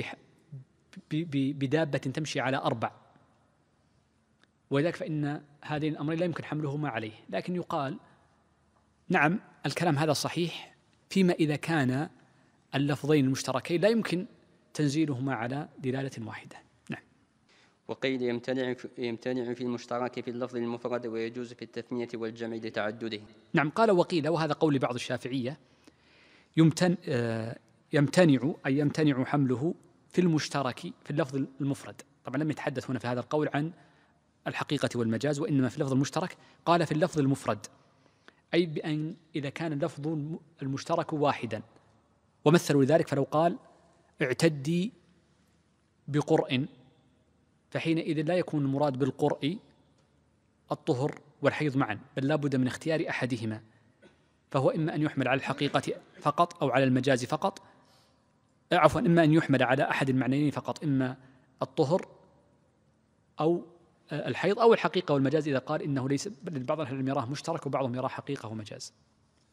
بدابة تمشي على أربع، ولذلك فإن هذين الأمرين لا يمكن حملهما عليه. لكن يقال نعم الكلام هذا صحيح فيما إذا كان اللفظين المشتركين لا يمكن تنزيلهما على دلالة واحدة. نعم. وقيل يمتنع في المشترك في اللفظ المفرد ويجوز في التثنية والجمع لتعدده. نعم، قال وقيل، وهذا قول بعض الشافعية، يمتنع حمله في المشترك في اللفظ المفرد. طبعا لم يتحدث هنا في هذا القول عن الحقيقة والمجاز، وإنما في اللفظ المشترك، قال في اللفظ المفرد، أي بأن إذا كان اللفظ المشترك واحدا. ومثلوا لذلك فلو قال اعتدي بقرء، فحينئذ لا يكون المراد بالقرء الطهر والحيض معا، بل لا بد من اختيار أحدهما، فهو إما أن يحمل على الحقيقة فقط أو على المجاز فقط، عفوا إما أن يحمل على أحد المعنيين فقط، إما الطهر أو الحيض أو الحقيقة والمجاز، إذا قال إنه ليس، بل بعض أهل يراه مشترك وبعضهم يراه حقيقة ومجاز،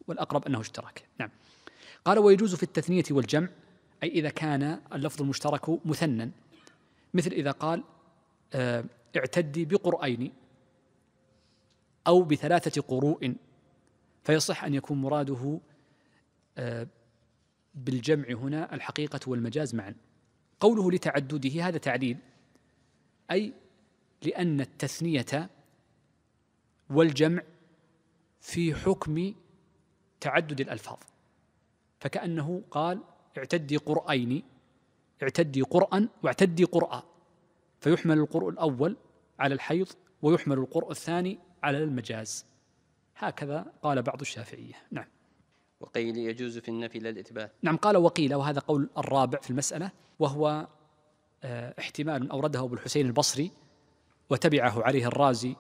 والأقرب أنه اشترك. نعم. قال ويجوز في التثنية والجمع، أي إذا كان اللفظ المشترك مثنى، مثل إذا قال اعتدي بقرئين أو بثلاثة قروء، فيصح أن يكون مراده بالجمع هنا الحقيقة والمجاز معا. قوله لتعدده، هذا تعليل، أي لأن التثنية والجمع في حكم تعدد الألفاظ، فكأنه قال اعتدي قرآين، اعتدي قرآن واعتدي قرآ، فيحمل القرء الأول على الحيض ويحمل القرء الثاني على المجاز، هكذا قال بعض الشافعية. نعم. وقيل يجوز في النفي لا الإثبات. نعم، قال وقيل، وهذا قول الرابع في المسألة، وهو احتمال أورده أبو الحسين البصري وتبعه عليه الرازي،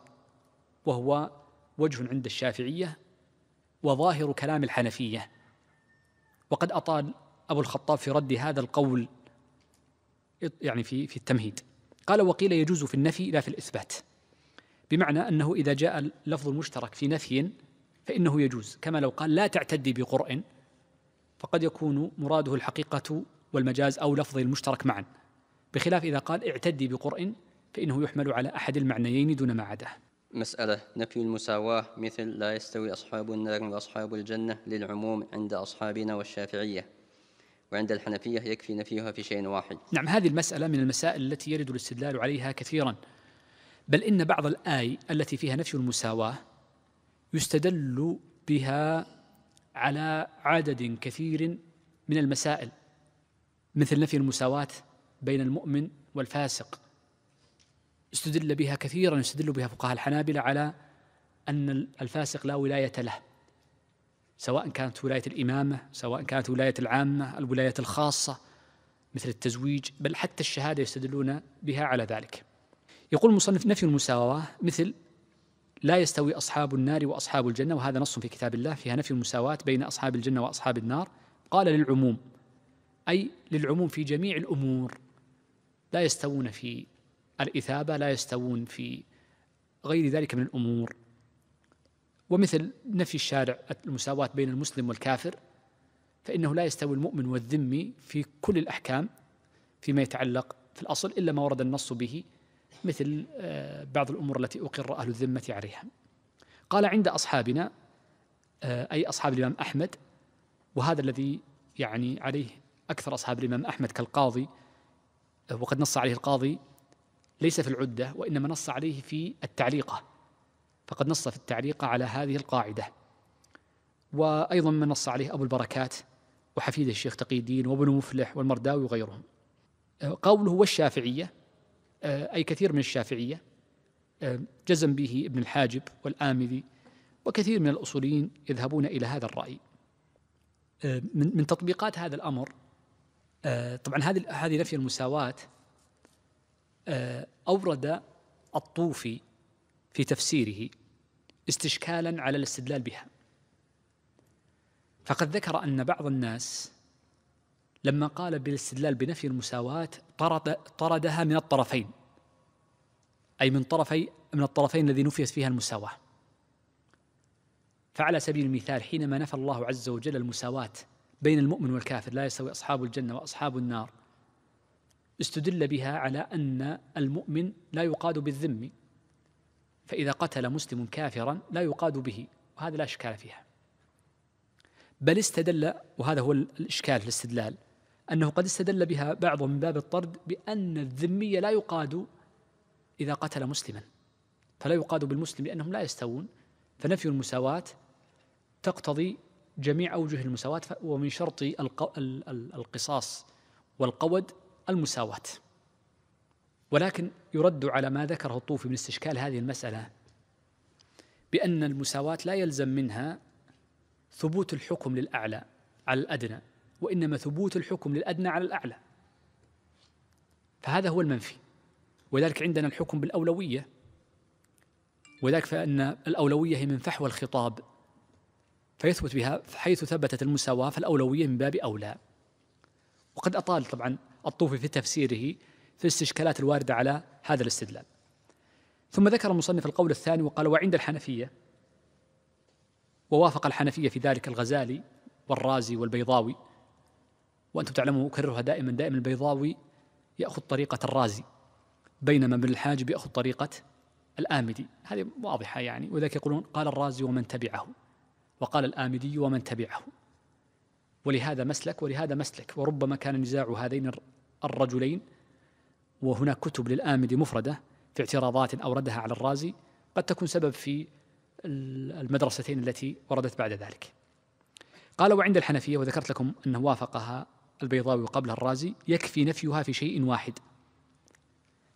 وهو وجه عند الشافعية وظاهر كلام الحنفية. وقد أطال أبو الخطاب في رد هذا القول يعني في التمهيد. قال وقيل يجوز في النفي لا في الإثبات، بمعنى أنه إذا جاء اللفظ المشترك في نفي فإنه يجوز، كما لو قال لا تعتدي بقرء، فقد يكون مراده الحقيقة والمجاز أو لفظ المشترك معا، بخلاف إذا قال اعتدي بقرء فإنه يحمل على أحد المعنيين دون ما عداه. مسألة نفي المساواة، مثل لا يستوي أصحاب النار وأصحاب الجنة للعموم عند أصحابنا والشافعية، وعند الحنفية يكفي نفيها في شيء واحد. نعم، هذه المسألة من المسائل التي يرد الاستدلال عليها كثيرا، بل إن بعض الآي التي فيها نفي المساواة يستدل بها على عدد كثير من المسائل، مثل نفي المساواة بين المؤمن والفاسق، استدل بها كثيرا، يستدل بها فقهاء الحنابلة على أن الفاسق لا ولاية له، سواء كانت ولاية الإمامة، سواء كانت ولاية العامة، الولاية الخاصة مثل التزويج، بل حتى الشهادة يستدلون بها على ذلك. يقول المصنف نفي المساواة مثل لا يستوي أصحاب النار وأصحاب الجنة، وهذا نص في كتاب الله فيها نفي المساواة بين أصحاب الجنة وأصحاب النار. قال للعموم، أي للعموم في جميع الأمور، لا يستوون في الإثابة، لا يستوون في غير ذلك من الأمور. ومثل نفي الشارع المساواة بين المسلم والكافر، فإنه لا يستوي المؤمن والذمي في كل الأحكام فيما يتعلق في الأصل إلا ما ورد النص به، مثل بعض الأمور التي أقر أهل الذمة عليها. قال عند أصحابنا، أي أصحاب الإمام أحمد، وهذا الذي يعني عليه أكثر أصحاب الإمام أحمد كالقاضي، وقد نص عليه القاضي ليس في العدة وإنما نص عليه في التعليقة، فقد نص في التعليقة على هذه القاعدة. وأيضا من نص عليه أبو البركات وحفيده الشيخ تقي الدين وابن مفلح والمرداوي وغيرهم. قوله والشافعية، أي كثير من الشافعية، جزم به ابن الحاجب والآمدي وكثير من الأصوليين يذهبون إلى هذا الرأي. من تطبيقات هذا الأمر طبعا هذه نفي المساواة أورد الطوفي في تفسيره استشكالا على الاستدلال بها، فقد ذكر أن بعض الناس لما قال بالاستدلال بنفي المساواة طردها من الطرفين، أي من الطرفين الذي نفيت فيها المساواة. فعلى سبيل المثال حينما نفى الله عز وجل المساواة بين المؤمن والكافر، لا يستوي أصحاب الجنة وأصحاب النار، استدل بها على أن المؤمن لا يقاد بالذم، فإذا قتل مسلم كافرا لا يقاد به، وهذا لا إشكال فيها. بل استدل، وهذا هو الإشكال في الاستدلال، أنه قد استدل بها بعض من باب الطرد بأن الذمية لا يقاد إذا قتل مسلما، فلا يقاد بالمسلم لأنهم لا يستوون، فنفي المساواة تقتضي جميع أوجه المساواة، ومن شرط القصاص والقود المساواة. ولكن يرد على ما ذكره الطوفي من استشكال هذه المسألة بأن المساواة لا يلزم منها ثبوت الحكم للأعلى على الأدنى، وإنما ثبوت الحكم للأدنى على الأعلى، فهذا هو المنفي. وذلك عندنا الحكم بالأولوية، وذلك فإن الأولوية هي من فحوى الخطاب، فيثبت بها حيث ثبتت المساواة فالأولوية من باب أولى. وقد أطال طبعا الطوفي في تفسيره في الاستشكالات الواردة على هذا الاستدلال. ثم ذكر المصنف القول الثاني وقال وعند الحنفية، ووافق الحنفية في ذلك الغزالي والرازي والبيضاوي، وأنتم تعلمون أكررها دائما البيضاوي يأخذ طريقة الرازي، بينما ابن الحاجب يأخذ طريقة الآمدي، هذه واضحة يعني. وذلك يقولون قال الرازي ومن تبعه، وقال الآمدي ومن تبعه، ولهذا مسلك ولهذا مسلك. وربما كان نزاع هذين الرجلين، وهناك كتب للآمدي مفردة في اعتراضات أوردها على الرازي قد تكون سبب في المدرستين التي وردت بعد ذلك. قال وعند الحنفية، وذكرت لكم أنه وافقها البيضاوي وقبلها الرازي، يكفي نفيها في شيء واحد،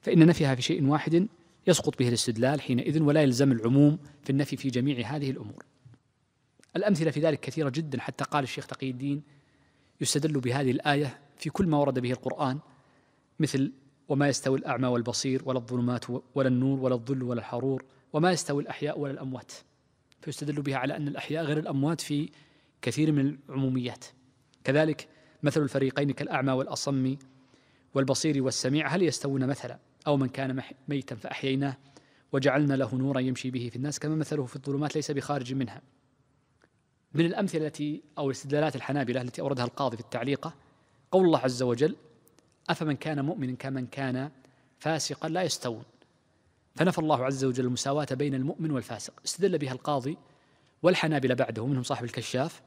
فإن نفيها في شيء واحد يسقط به الاستدلال حينئذ، ولا يلزم العموم في النفي في جميع هذه الأمور. الأمثلة في ذلك كثيرة جدا، حتى قال الشيخ تقي الدين يستدل بهذه الآية في كل ما ورد به القرآن، مثل وما يستوي الأعمى والبصير ولا الظلمات ولا النور ولا الظل ولا الحرور وما يستوي الأحياء ولا الأموات، فيستدل بها على أن الأحياء غير الأموات في كثير من العموميات. كذلك مثل الفريقين كالأعمى والأصم والبصير والسميع هل يستوون مثلا، أو من كان ميتا فأحييناه وجعلنا له نورا يمشي به في الناس كما مثله في الظلمات ليس بخارج منها. من الأمثلة التي أو الاستدلالات الحنابلة التي أوردها القاضي في التعليقة قول الله عز وجل أفمن كان مؤمنا كمن كان فاسقا لا يستوون، فنفى الله عز وجل المساواة بين المؤمن والفاسق. استدل بها القاضي والحنابلة بعده منهم صاحب الكشاف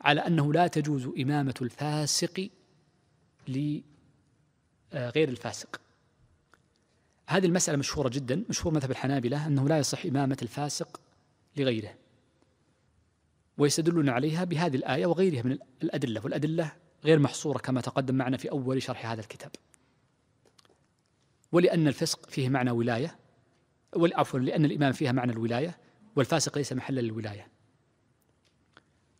على أنه لا تجوز إمامة الفاسق لغير الفاسق. هذه المسألة مشهورة جدا، مشهور مذهب الحنابلة أنه لا يصح إمامة الفاسق لغيره، ويستدلون عليها بهذه الآية وغيرها من الأدلة، والأدلة غير محصورة كما تقدم معنا في أول شرح هذا الكتاب. ولأن الفسق فيه معنى ولاية، والعفو لأن الإمام فيها معنى الولاية، والفاسق ليس محلا للولاية.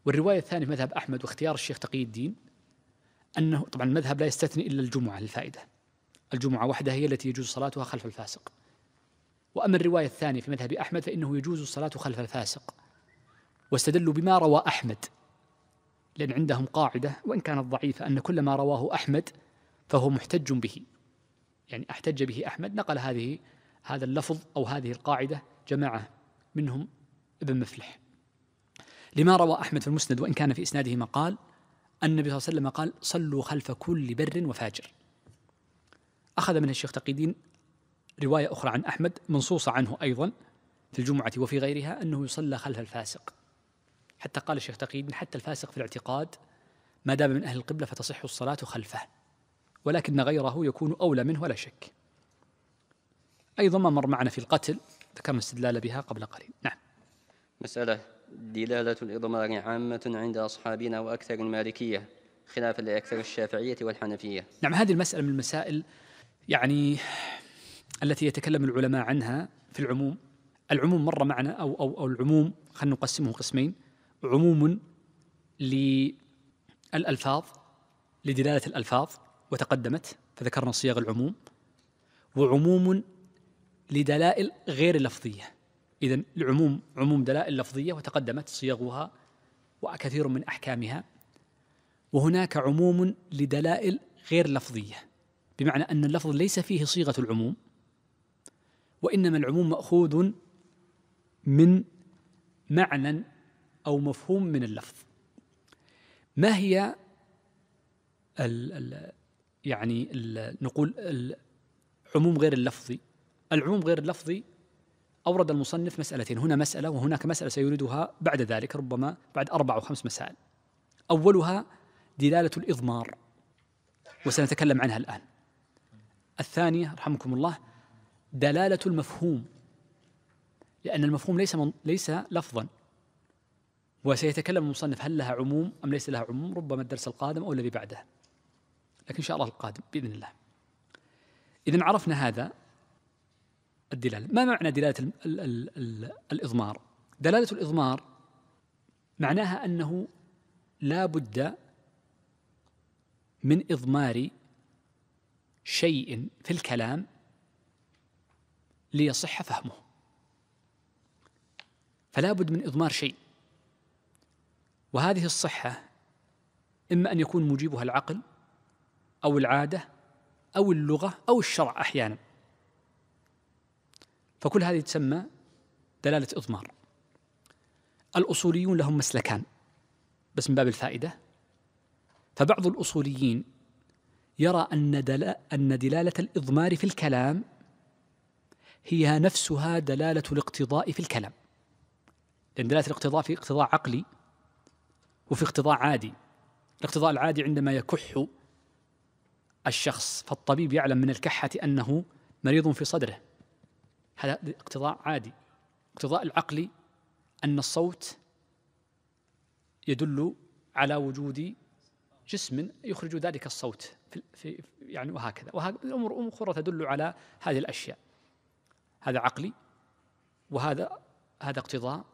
والرواية الثانية في مذهب أحمد واختيار الشيخ تقي الدين أنه طبعا المذهب لا يستثني إلا الجمعة للفائدة، الجمعة وحدها هي التي يجوز صلاتها خلف الفاسق، وأما الرواية الثانية في مذهب أحمد فإنه يجوز الصلاة خلف الفاسق، واستدلوا بما روى أحمد، لأن عندهم قاعدة وإن كانت ضعيفة أن كل ما رواه أحمد فهو محتج به، يعني احتج به أحمد، نقل هذا اللفظ أو هذه القاعدة جماعة منهم ابن مفلح لما روى أحمد في المسند، وإن كان في إسناده ما قال النبي صلى الله عليه وسلم قال صلوا خلف كل بر وفاجر. أخذ منها الشيخ تقي الدين رواية أخرى عن أحمد منصوصة عنه أيضا في الجمعة وفي غيرها أنه يصلى خلف الفاسق، حتى قال الشيخ تقي الدين حتى الفاسق في الاعتقاد ما دام من أهل القبلة فتصح الصلاة خلفه، ولكن غيره يكون أولى منه ولا شك. أيضا ما مر معنا في القتل ذكرنا الاستدلال بها قبل قليل. نعم. مسألة دلالة الإضمار عامة عند أصحابنا وأكثر المالكية خلافا لأكثر الشافعية والحنفية. نعم، هذه المسألة من المسائل يعني التي يتكلم العلماء عنها في العموم. العموم مر معنا أو العموم خلينا نقسمه قسمين: عموم للألفاظ لدلالة الألفاظ وتقدمت فذكرنا صيغ العموم، وعموم لدلائل غير لفظية. إذن العموم عموم دلائل لفظية وتقدمت صيغها وكثير من أحكامها، وهناك عموم لدلائل غير لفظية بمعنى أن اللفظ ليس فيه صيغة العموم، وإنما العموم مأخوذ من معنى أو مفهوم من اللفظ. ما هي نقول العموم غير اللفظي؟ العموم غير اللفظي أورد المصنف مسألتين، هنا مسألة وهناك مسألة سيوردها بعد ذلك ربما بعد 4 أو 5 مسائل. أولها دلالة الإضمار وسنتكلم عنها الآن. الثانية رحمكم الله دلالة المفهوم، لأن المفهوم ليس لفظا، وسيتكلم المصنف هل لها عموم أم ليس لها عموم ربما الدرس القادم أو الذي بعده، لكن إن شاء الله القادم بإذن الله. إذن عرفنا هذا الدلالة. ما معنى دلالة الإضمار؟ دلالة الإضمار معناها أنه لا بد من إضمار شيء في الكلام ليصح فهمه، فلا بد من إضمار شيء، وهذه الصحة إما أن يكون موجبها العقل أو العادة أو اللغة أو الشرع أحيانا، فكل هذه تسمى دلالة إضمار. الأصوليون لهم مسلكان بس من باب الفائدة، فبعض الأصوليين يرى أن دلالة الإضمار في الكلام هي نفسها دلالة الاقتضاء في الكلام، لأن دلالة الاقتضاء في اقتضاء عقلي وفي اقتضاء عادي. الاقتضاء العادي عندما يكح الشخص فالطبيب يعلم من الكحة أنه مريض في صدره، هذا اقتضاء عادي. اقتضاء العقلي أن الصوت يدل على وجود جسم يخرج ذلك الصوت في يعني وهكذا الأمور أخرى تدل على هذه الأشياء، هذا عقلي وهذا اقتضاء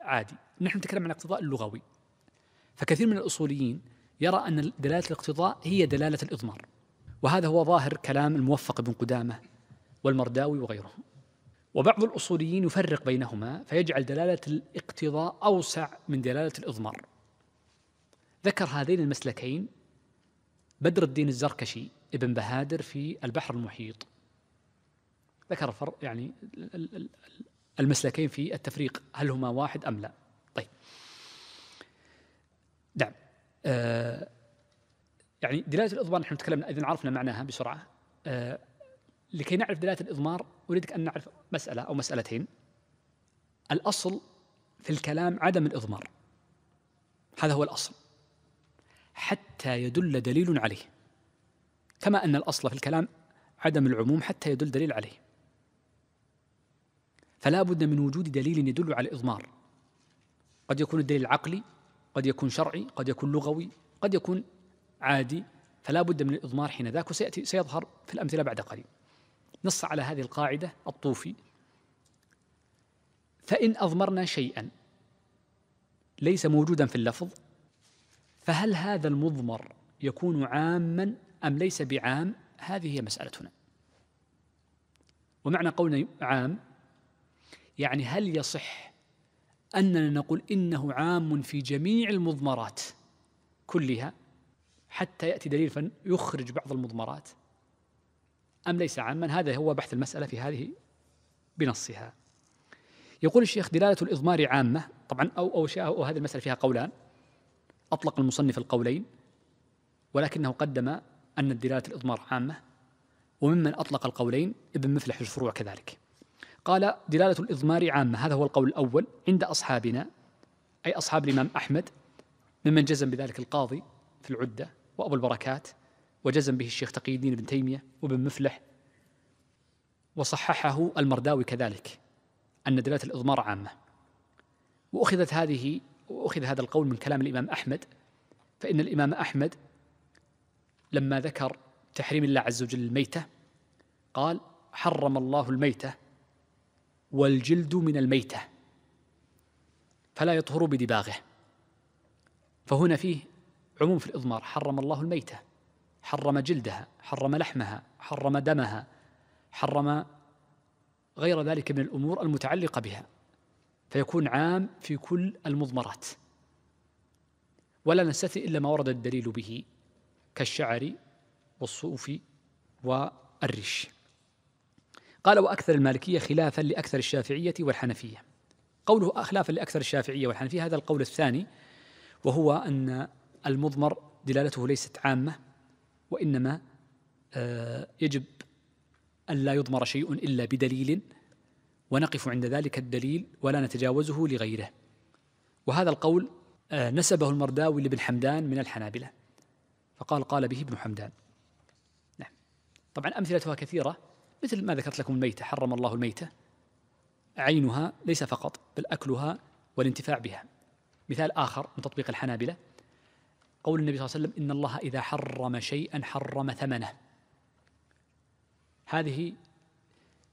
عادي. نحن نتكلم عن الاقتضاء اللغوي، فكثير من الأصوليين يرى أن دلالة الاقتضاء هي دلالة الإضمار، وهذا هو ظاهر كلام الموفق بن قدامة والمرداوي وغيرهم. وبعض الأصوليين يفرق بينهما فيجعل دلالة الاقتضاء أوسع من دلالة الإضمار. ذكر هذين المسلكين بدر الدين الزركشي ابن بهادر في البحر المحيط، ذكر فرق يعني المسلكين في التفريق هل هما واحد أم لا. طيب نعم، يعني دلالة الإضمار نحن تكلمنا إذن عرفنا معناها بسرعة. لكي نعرف دلالة الإضمار أريدك أن نعرف مسألة أو مسألتين. الأصل في الكلام عدم الإضمار، هذا هو الأصل حتى يدل دليل عليه، كما أن الأصل في الكلام عدم العموم حتى يدل دليل عليه، فلا بد من وجود دليل يدل على الإضمار. قد يكون الدليل عقلي، قد يكون شرعي، قد يكون لغوي، قد يكون عادي، فلا بد من الإضمار حين ذاك، وسيأتي سيظهر في الأمثلة بعد قليل. نص على هذه القاعدة الطوفي: فإن أضمرنا شيئا ليس موجودا في اللفظ فهل هذا المضمر يكون عاما أم ليس بعام؟ هذه هي مسألتنا. ومعنى قولنا عام يعني هل يصح أننا نقول إنه عام في جميع المضمرات كلها حتى يأتي دليل فيخرج بعض المضمرات أم ليس عاما؟ هذا هو بحث المسألة في هذه بنصها. يقول الشيخ دلالة الإضمار عامة طبعا أو هذه المسألة فيها قولان، أطلق المصنف القولين ولكنه قدم أن الدلالة الإضمار عامة، وممن أطلق القولين ابن مفلح في الفروع كذلك قال دلالة الإضمار عامة، هذا هو القول الأول عند أصحابنا أي أصحاب الإمام أحمد ممن جزم بذلك القاضي في العدة وأبو البركات، وجزم به الشيخ تقي الدين بن تيمية وابن مفلح، وصححه المرداوي كذلك أن دلالة الإضمار عامة. وأخذ هذا القول من كلام الإمام أحمد، فإن الإمام أحمد لما ذكر تحريم الله عز وجل الميتة قال حرم الله الميتة والجلد من الميتة فلا يطهر بدباغه، فهنا فيه عموم في الإضمار، حرم الله الميتة، حرم جلدها، حرم لحمها، حرم دمها، حرم غير ذلك من الأمور المتعلقة بها، فيكون عام في كل المضمرات. ولا نستثني إلا ما ورد الدليل به كالشعر والصوف والريش. قال وأكثر المالكية خلافا لأكثر الشافعية والحنفية. قوله خلافا لأكثر الشافعية والحنفية هذا القول الثاني، وهو أن المضمر دلالته ليست عامة، وإنما يجب أن لا يضمر شيء إلا بدليل، ونقف عند ذلك الدليل ولا نتجاوزه لغيره. وهذا القول نسبه المرداوي لابن حمدان من الحنابلة فقال قال به ابن حمدان. نعم طبعا أمثلتها كثيرة مثل ما ذكرت لكم، الميتة حرم الله الميتة، عينها ليس فقط بل أكلها والانتفاع بها. مثال آخر من تطبيق الحنابلة قول النبي صلى الله عليه وسلم إن الله إذا حرم شيئا حرم ثمنه، هذه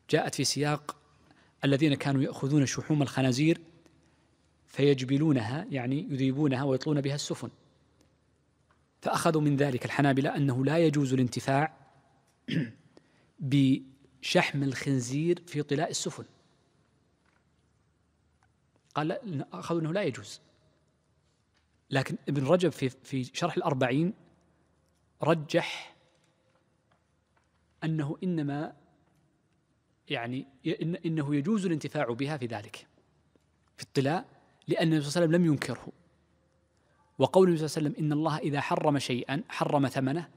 جاءت في سياق الذين كانوا يأخذون شحوم الخنازير فيجبلونها يعني يذيبونها ويطلون بها السفن، فأخذوا من ذلك الحنابلة أنه لا يجوز الانتفاع بشحم الخنزير في طلاء السفن، قال أخذوا أنه لا يجوز. لكن ابن رجب في شرح الأربعين رجح أنه إنما يعني إنه يجوز الانتفاع بها في ذلك في الطلاء، لأن النبي صلى الله عليه وسلم لم ينكره. وقول النبي صلى الله عليه وسلم إن الله إذا حرم شيئا حرم ثمنه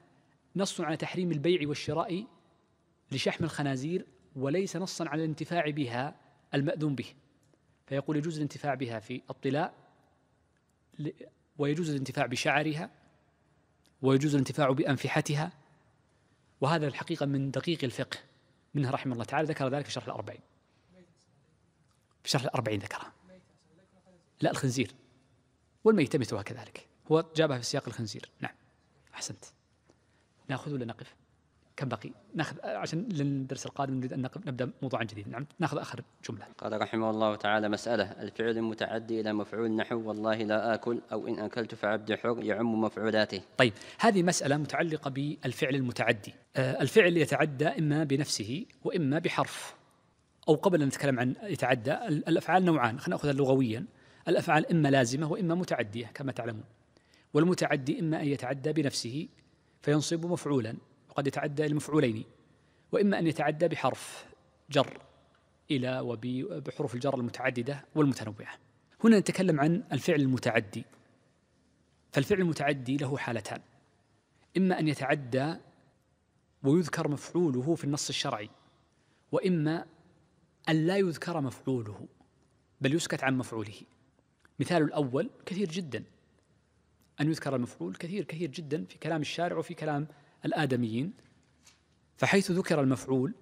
نص على تحريم البيع والشراء لشحم الخنازير، وليس نصا على الانتفاع بها المأذون به، فيقول يجوز الانتفاع بها في الطلاء، ويجوز الانتفاع بشعرها، ويجوز الانتفاع بأنفحتها. وهذا الحقيقة من دقيق الفقه منه رحمه الله تعالى، ذكر ذلك في شرح الأربعين، في شرح الأربعين ذكرها. لا الخنزير والميتة مثلها كذلك، هو جابها في سياق الخنزير. نعم أحسنت. نأخذ ولا نقف؟ كم بقي؟ نأخذ عشان للدرس القادم نريد أن نبدأ موضوعا جديدا. نعم نأخذ آخر جملة. قال رحمه الله تعالى مسألة الفعل المتعدي إلى مفعول نحو والله لا آكل أو إن أكلت فعبد حر يعم مفعولاته. طيب هذه مسألة متعلقة بالفعل المتعدي. الفعل يتعدى إما بنفسه وإما بحرف، أو قبل أن نتكلم عن يتعدى الأفعال نوعان، خلينا نأخذها لغويا. الأفعال إما لازمة وإما متعدية كما تعلمون، والمتعدي إما أن يتعدى بنفسه فينصب مفعولا وقد يتعدى المفعولين، وإما أن يتعدى بحرف جر إلى وبحروف الجر المتعددة والمتنوعة. هنا نتكلم عن الفعل المتعدي، فالفعل المتعدي له حالتان، إما أن يتعدى ويذكر مفعوله في النص الشرعي، وإما أن لا يذكر مفعوله بل يسكت عن مفعوله. مثال الأول كثير جدا، أن يذكر المفعول كثير جدا في كلام الشارع وفي كلام الآدميين، فحيث ذكر المفعول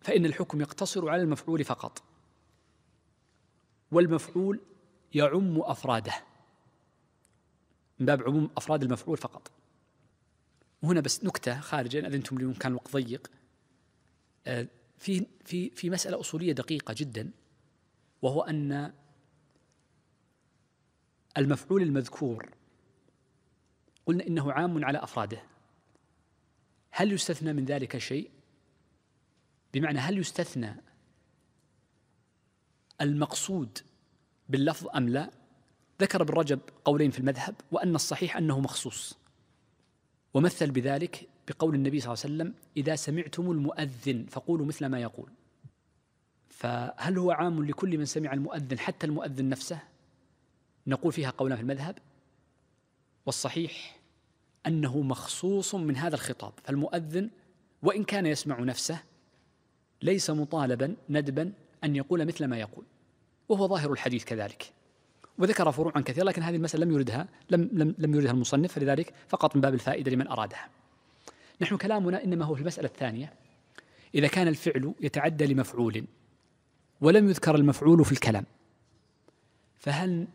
فإن الحكم يقتصر على المفعول فقط، والمفعول يعم أفراده من باب عموم أفراد المفعول فقط. وهنا بس نكتة خارجة أذنتم لي وإن كان الوقت ضيق، في مسألة أصولية دقيقة جدا، وهو أن المفعول المذكور قلنا إنه عام على أفراده، هل يستثنى من ذلك شيء؟ بمعنى هل يستثنى المقصود باللفظ أم لا؟ ذكر ابن رجب قولين في المذهب، وأن الصحيح أنه مخصوص، ومثل بذلك بقول النبي صلى الله عليه وسلم: إذا سمعتم المؤذن فقولوا مثل ما يقول. فهل هو عام لكل من سمع المؤذن حتى المؤذن نفسه؟ نقول فيها قولان في المذهب، والصحيح أنه مخصوص من هذا الخطاب، فالمؤذن وإن كان يسمع نفسه ليس مطالبا ندبا أن يقول مثل ما يقول، وهو ظاهر الحديث كذلك. وذكر فروعا كثيرة، لكن هذه المسألة لم يردها المصنف، فلذلك فقط من باب الفائدة لمن أرادها. نحن كلامنا إنما هو في المسألة الثانية، إذا كان الفعل يتعدى لمفعول ولم يذكر المفعول في الكلام، فهل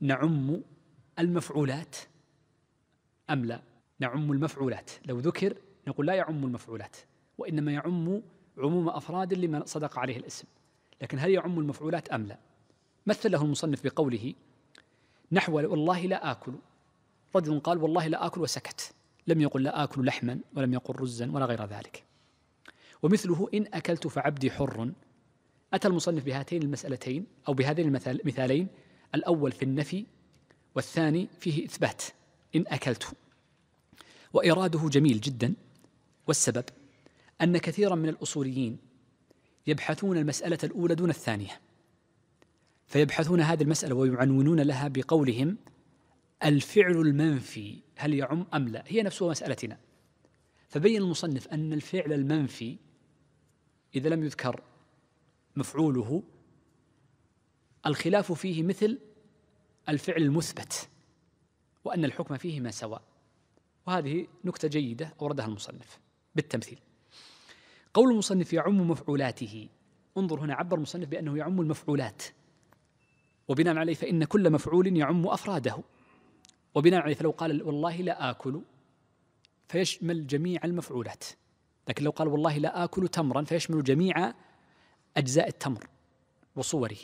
نعم المفعولات أم لا؟ نعم المفعولات، لو ذكر نقول لا يعم المفعولات، وإنما يعم عموم أفراد لما صدق عليه الاسم، لكن هل يعم المفعولات أم لا؟ مثله المصنف بقوله نحو والله لا آكل، رجل قال والله لا آكل وسكت، لم يقل لا آكل لحما ولم يقل رزا ولا غير ذلك. ومثله إن أكلت فعبدي حر، أتى المصنف بهاتين المسألتين أو بهذين المثالين، الأول في النفي والثاني فيه إثبات، إن أكلت. وإراده جميل جدا، والسبب أن كثيرا من الأصوليين يبحثون المسألة الأولى دون الثانية، فيبحثون هذه المسألة ويعنونون لها بقولهم الفعل المنفي هل يعم أم لا، هي نفسها مسألتنا. فبين المصنف أن الفعل المنفي إذا لم يذكر مفعوله الخلاف فيه مثل الفعل المثبت، وأن الحكم فيه ما سواء، وهذه نكتة جيدة أوردها المصنف بالتمثيل. قول المصنف يعم مفعولاته، انظر هنا عبر المصنف بأنه يعم المفعولات، وبناء عليه فإن كل مفعول يعم أفراده، وبناء عليه فلو قال والله لا آكل فيشمل جميع المفعولات، لكن لو قال والله لا آكل تمرا فيشمل جميع أجزاء التمر وصوره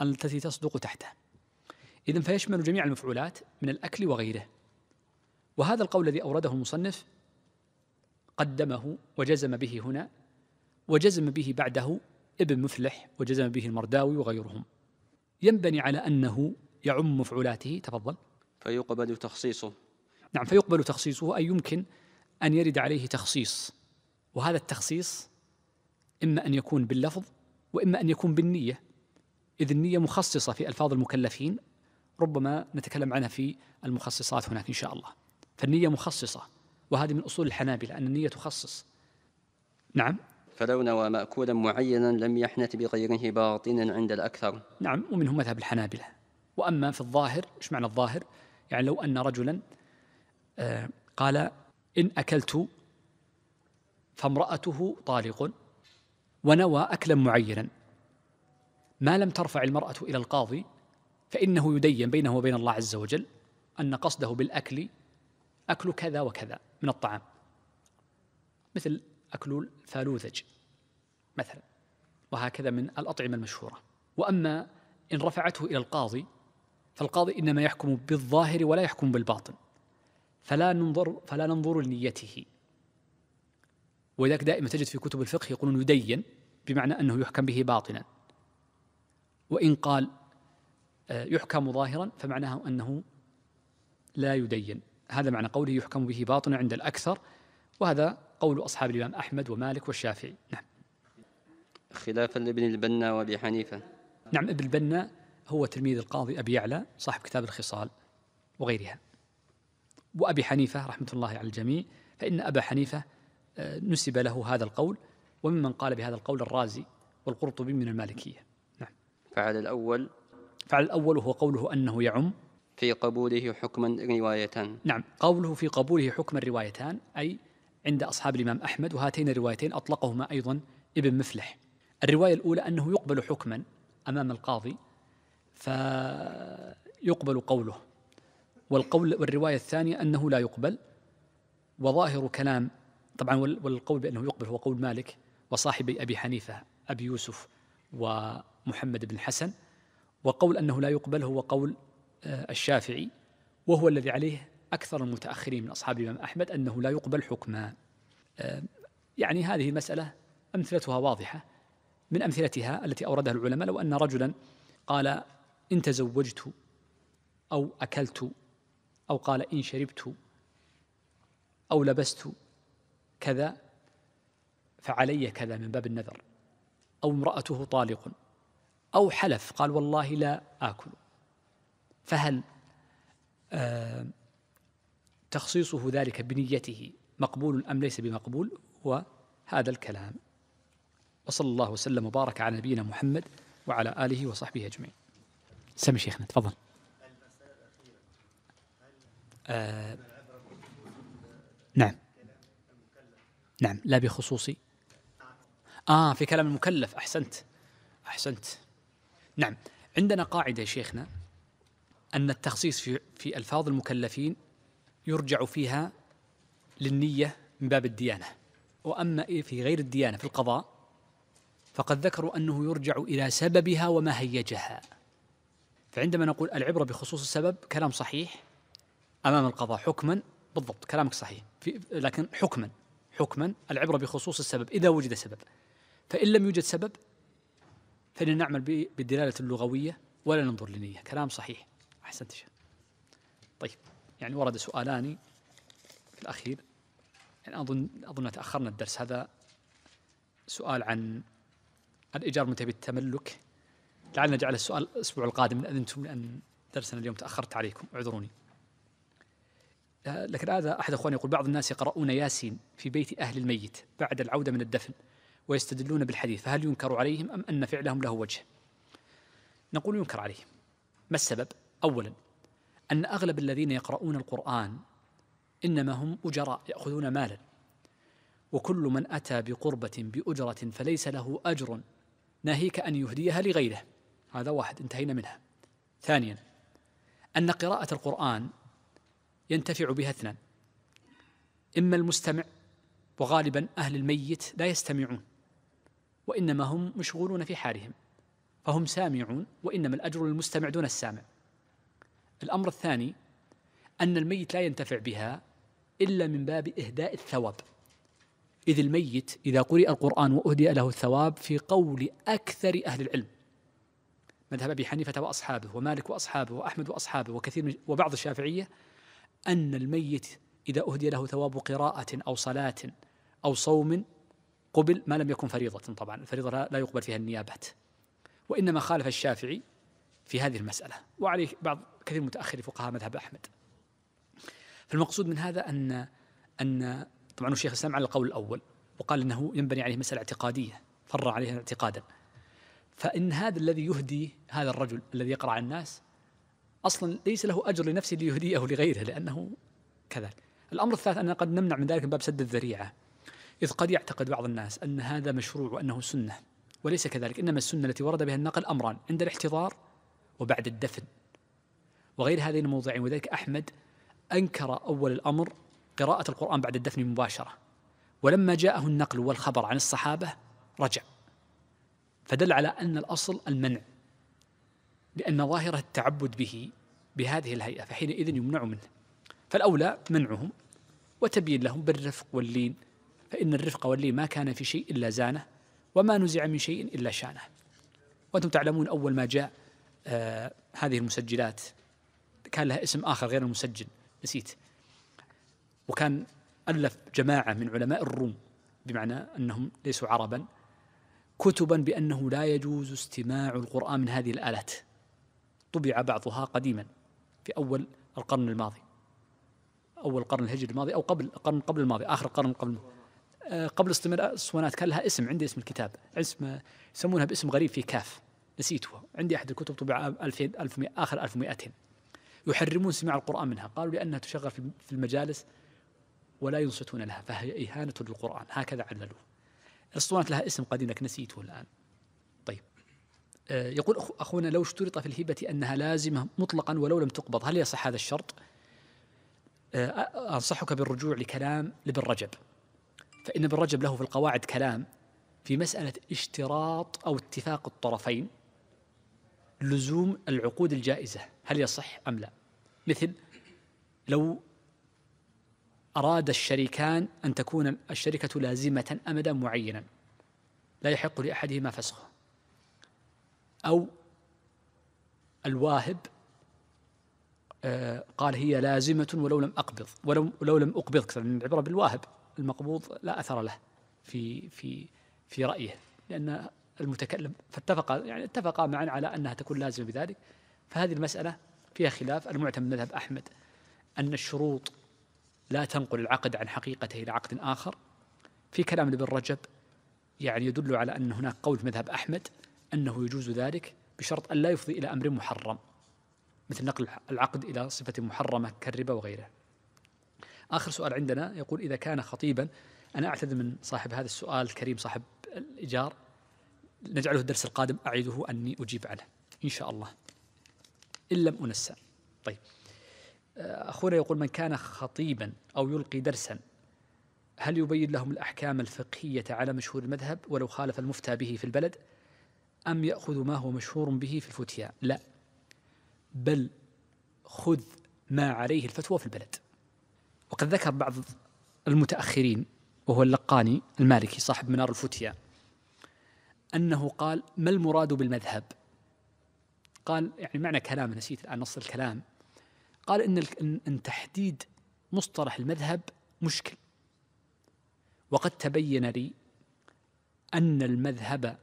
التي تصدق تحته، إذن فيشمل جميع المفعولات من الأكل وغيره. وهذا القول الذي أورده المصنف قدمه وجزم به هنا، وجزم به بعده ابن مفلح، وجزم به المرداوي وغيرهم، ينبني على أنه يعم مفعولاته. تفضل. فيقبل تخصيصه. نعم، فيقبل تخصيصه، أي يمكن أن يرد عليه تخصيص، وهذا التخصيص إما أن يكون باللفظ وإما أن يكون بالنية، إذ النية مخصصة في ألفاظ المكلفين، ربما نتكلم عنها في المخصصات هناك إن شاء الله. فالنية مخصصة، وهذه من أصول الحنابلة أن النية تخصص. نعم. فلو نوى مأكولا معينا لم يحنث بغيره باطنا عند الأكثر. نعم، ومنهم مذهب الحنابلة. وأما في الظاهر، إيش معنى الظاهر؟ يعني لو أن رجلا قال إن أكلت فامرأته طالق، ونوى أكلا معينا، ما لم ترفع المرأة إلى القاضي فإنه يدين بينه وبين الله عز وجل أن قصده بالأكل أكل كذا وكذا من الطعام، مثل أكل الفالوذج مثلا، وهكذا من الأطعمة المشهورة. وأما إن رفعته إلى القاضي فالقاضي إنما يحكم بالظاهر ولا يحكم بالباطن، فلا ننظر لنيته. وذلك دائما تجد في كتب الفقه يقولون يدين، بمعنى أنه يحكم به باطنا، وإن قال يحكم ظاهرا فمعناه أنه لا يدين، هذا معنى قوله يحكم به باطنا عند الأكثر، وهذا قول أصحاب الإمام أحمد ومالك والشافعي. نعم. خلافا لابن البنا وأبي حنيفة. نعم، ابن البنا هو تلميذ القاضي أبي يعلى صاحب كتاب الخصال وغيرها، وأبي حنيفة رحمة الله على الجميع، فإن أبا حنيفة نسب له هذا القول، وممن قال بهذا القول الرازي والقرطبي من المالكية. نعم. فعلى الأول هو قوله أنه يعم في قبوله حكما روايتان. نعم، قوله في قبوله حكما روايتان، أي عند أصحاب الإمام أحمد، وهاتين الروايتين أطلقهما أيضا ابن مفلح. الرواية الأولى أنه يقبل حكما أمام القاضي فيقبل قوله، والرواية الثانية أنه لا يقبل. وظاهر كلام طبعا، والقول بأنه يقبل هو قول مالك وصاحبي أبي حنيفة أبي يوسف ومحمد بن حسن، وقول أنه لا يقبل هو قول الشافعي، وهو الذي عليه أكثر المتأخرين من أصحاب الإمام أحمد أنه لا يقبل حكما. يعني هذه المسألة أمثلتها واضحة. من أمثلتها التي أوردها العلماء لو أن رجلا قال إن تزوجت أو أكلت أو قال إن شربت أو لبست كذا فعلي كذا من باب النذر، أو امرأته طالق، أو حلف قال والله لا آكل، فهل تخصيصه ذلك بنيته مقبول أم ليس بمقبول؟ وهذا الكلام. وصلى الله وسلم وبارك على نبينا محمد وعلى آله وصحبه أجمعين. سمي شيخنا تفضل. نعم لا بخصوصي في كلام المكلف. أحسنت نعم. عندنا قاعدة يا شيخنا أن التخصيص في ألفاظ المكلفين يرجع فيها للنية من باب الديانة، وأما في غير الديانة في القضاء فقد ذكروا أنه يرجع إلى سببها وما هيجها. فعندما نقول العبرة بخصوص السبب كلام صحيح أمام القضاء حكما، بالضبط كلامك صحيح، لكن حكما العبرة بخصوص السبب إذا وجد سبب، فإن لم يوجد سبب فإننا نعمل بالدلالة اللغوية ولا ننظر لنية. كلام صحيح، أحسنت شيخ. طيب يعني ورد سؤالان في الأخير، يعني أظن تأخرنا الدرس. هذا سؤال عن الإيجار منتهي بالتملك، لعلنا نجعل السؤال الأسبوع القادم إن أذنتم، لأن درسنا اليوم تأخرت عليكم، اعذروني. لكن هذا أحد أخواني يقول بعض الناس يقرؤون ياسين في بيت أهل الميت بعد العودة من الدفن ويستدلون بالحديث، فهل ينكر عليهم أم أن فعلهم له وجه؟ نقول ينكر عليهم. ما السبب؟ أولا أن أغلب الذين يقرؤون القرآن إنما هم أجراء يأخذون مالا، وكل من أتى بقربة بأجرة فليس له أجر ناهيك أن يهديها لغيره. هذا واحد، انتهينا منها. ثانيا أن قراءة القرآن ينتفع بها اثنان، إما المستمع، وغالبا أهل الميت لا يستمعون وإنما هم مشغولون في حالهم، فهم سامعون وإنما الأجر للمستمع دون السامع. الأمر الثاني أن الميت لا ينتفع بها إلا من باب إهداء الثواب، إذ الميت إذا قرئ القرآن وأهدئ له الثواب في قول أكثر أهل العلم، مذهب أبي حنيفة وأصحابه ومالك وأصحابه وأحمد وأصحابه وكثير وبعض الشافعية، أن الميت إذا أهدي له ثواب قراءة أو صلاة أو صوم قبل، ما لم يكن فريضة طبعا، الفريضة لا يقبل فيها النيابات. وإنما خالف الشافعي في هذه المسألة، وعليه بعض كثير متأخر فقهاء مذهب أحمد. فالمقصود من هذا أن طبعا الشيخ الإسلام على القول الأول، وقال أنه ينبني عليه مسألة اعتقادية، فرع عليها اعتقادا، فإن هذا الذي يهدي هذا الرجل الذي يقرأ على الناس أصلا ليس له أجر لنفسه ليهديه لغيره لأنه كذلك. الأمر الثالث أننا قد نمنع من ذلك من باب سد الذريعة، إذ قد يعتقد بعض الناس أن هذا مشروع وأنه سنة، وليس كذلك. إنما السنة التي ورد بها النقل أمران، عند الاحتضار وبعد الدفن وغير هذين الموضعين. وذلك أحمد أنكر أول الأمر قراءة القرآن بعد الدفن مباشرة، ولما جاءه النقل والخبر عن الصحابة رجع، فدل على أن الأصل المنع، لأن ظاهرة التعبد به بهذه الهيئة، فحينئذ يمنع منه. فالأولى منعهم وتبيين لهم بالرفق واللين، فإن الرفق واللين ما كان في شيء إلا زانه، وما نزع من شيء إلا شانه. وأنتم تعلمون أول ما جاء هذه المسجلات كان لها اسم آخر غير المسجل، نسيت، وكان ألف جماعة من علماء الروم، بمعنى أنهم ليسوا عربا، كتبا بأنه لا يجوز استماع القرآن من هذه الآلات. طبع بعضها قديما في أول القرن الماضي، أول قرن الهجري الماضي أو قبل قرن قبل الماضي، آخر قرن قبل استمرار الصوانات. كان لها اسم، عندي اسم الكتاب، اسم يسمونها باسم غريب في كاف، نسيتها، عندي أحد الكتب طبع عام 1200 آخر 1200. يحرمون سماع القرآن منها، قالوا لأنها تشغل في المجالس ولا ينصتون لها، فهي إهانة للقرآن، هكذا عللوه. الصوانات لها اسم قديم لكن نسيته الآن. طيب يقول أخونا لو اشترط في الهبة أنها لازمة مطلقا ولو لم تقبض، هل يصح هذا الشرط؟ أنصحك بالرجوع لكلام لابن رجب، فإن ابن رجب له في القواعد كلام في مسألة اشتراط أو اتفاق الطرفين لزوم العقود الجائزة، هل يصح أم لا؟ مثل لو أراد الشريكان أن تكون الشركة لازمة أمدا معينا لا يحق لأحدهما فسخه، أو الواهب قال هي لازمة ولو لم أقبض، أكثر من العبرة بالواهب، المقبوض لا أثر له في رأيه لأن المتكلم، اتفقا معا على أنها تكون لازمة بذلك. فهذه المسألة فيها خلاف، المعتمد مذهب أحمد أن الشروط لا تنقل العقد عن حقيقته إلى عقد آخر. في كلام ابن رجب يعني يدل على أن هناك قول مذهب أحمد أنه يجوز ذلك بشرط أن لا يفضي إلى أمر محرم، مثل نقل العقد إلى صفة محرمة كالربا وغيرها. آخر سؤال عندنا يقول: إذا كان خطيبا، أنا أعتذر من صاحب هذا السؤال الكريم صاحب الإيجار، نجعله الدرس القادم أعيده أني أجيب عنه إن شاء الله إن لم أنسى. طيب، أخونا يقول: من كان خطيبا أو يلقي درسا هل يبين لهم الأحكام الفقهية على مشهور المذهب ولو خالف المفتى به في البلد، أم يأخذ ما هو مشهور به في الفتيا؟ لا، بل خذ ما عليه الفتوى في البلد. وقد ذكر بعض المتأخرين وهو اللقاني المالكي صاحب منار الفتيا أنه قال: ما المراد بالمذهب؟ قال يعني معنى كلامه، نسيت الآن نص الكلام، قال إن تحديد مصطلح المذهب مشكل، وقد تبين لي أن المذهب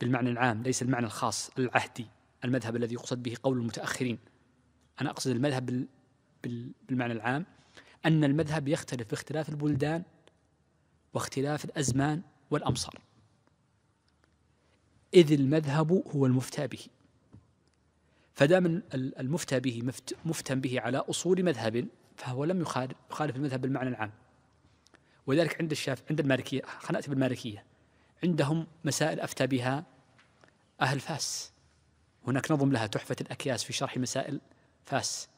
بالمعنى العام ليس المعنى الخاص العهدي، المذهب الذي يقصد به قول المتأخرين. أنا أقصد المذهب بالمعنى العام، أن المذهب يختلف باختلاف البلدان واختلاف الأزمان والأمصار، إذ المذهب هو المفتى به، فدام المفتى به مفتى به على أصول مذهب فهو لم يخالف المذهب بالمعنى العام. ولذلك عند الشافعي، عند المالكية، خلنأتي بالمالكية، عندهم مسائل أفتى بها أهل فاس، هناك نظم لها تحفة الأكياس في شرح مسائل فاس،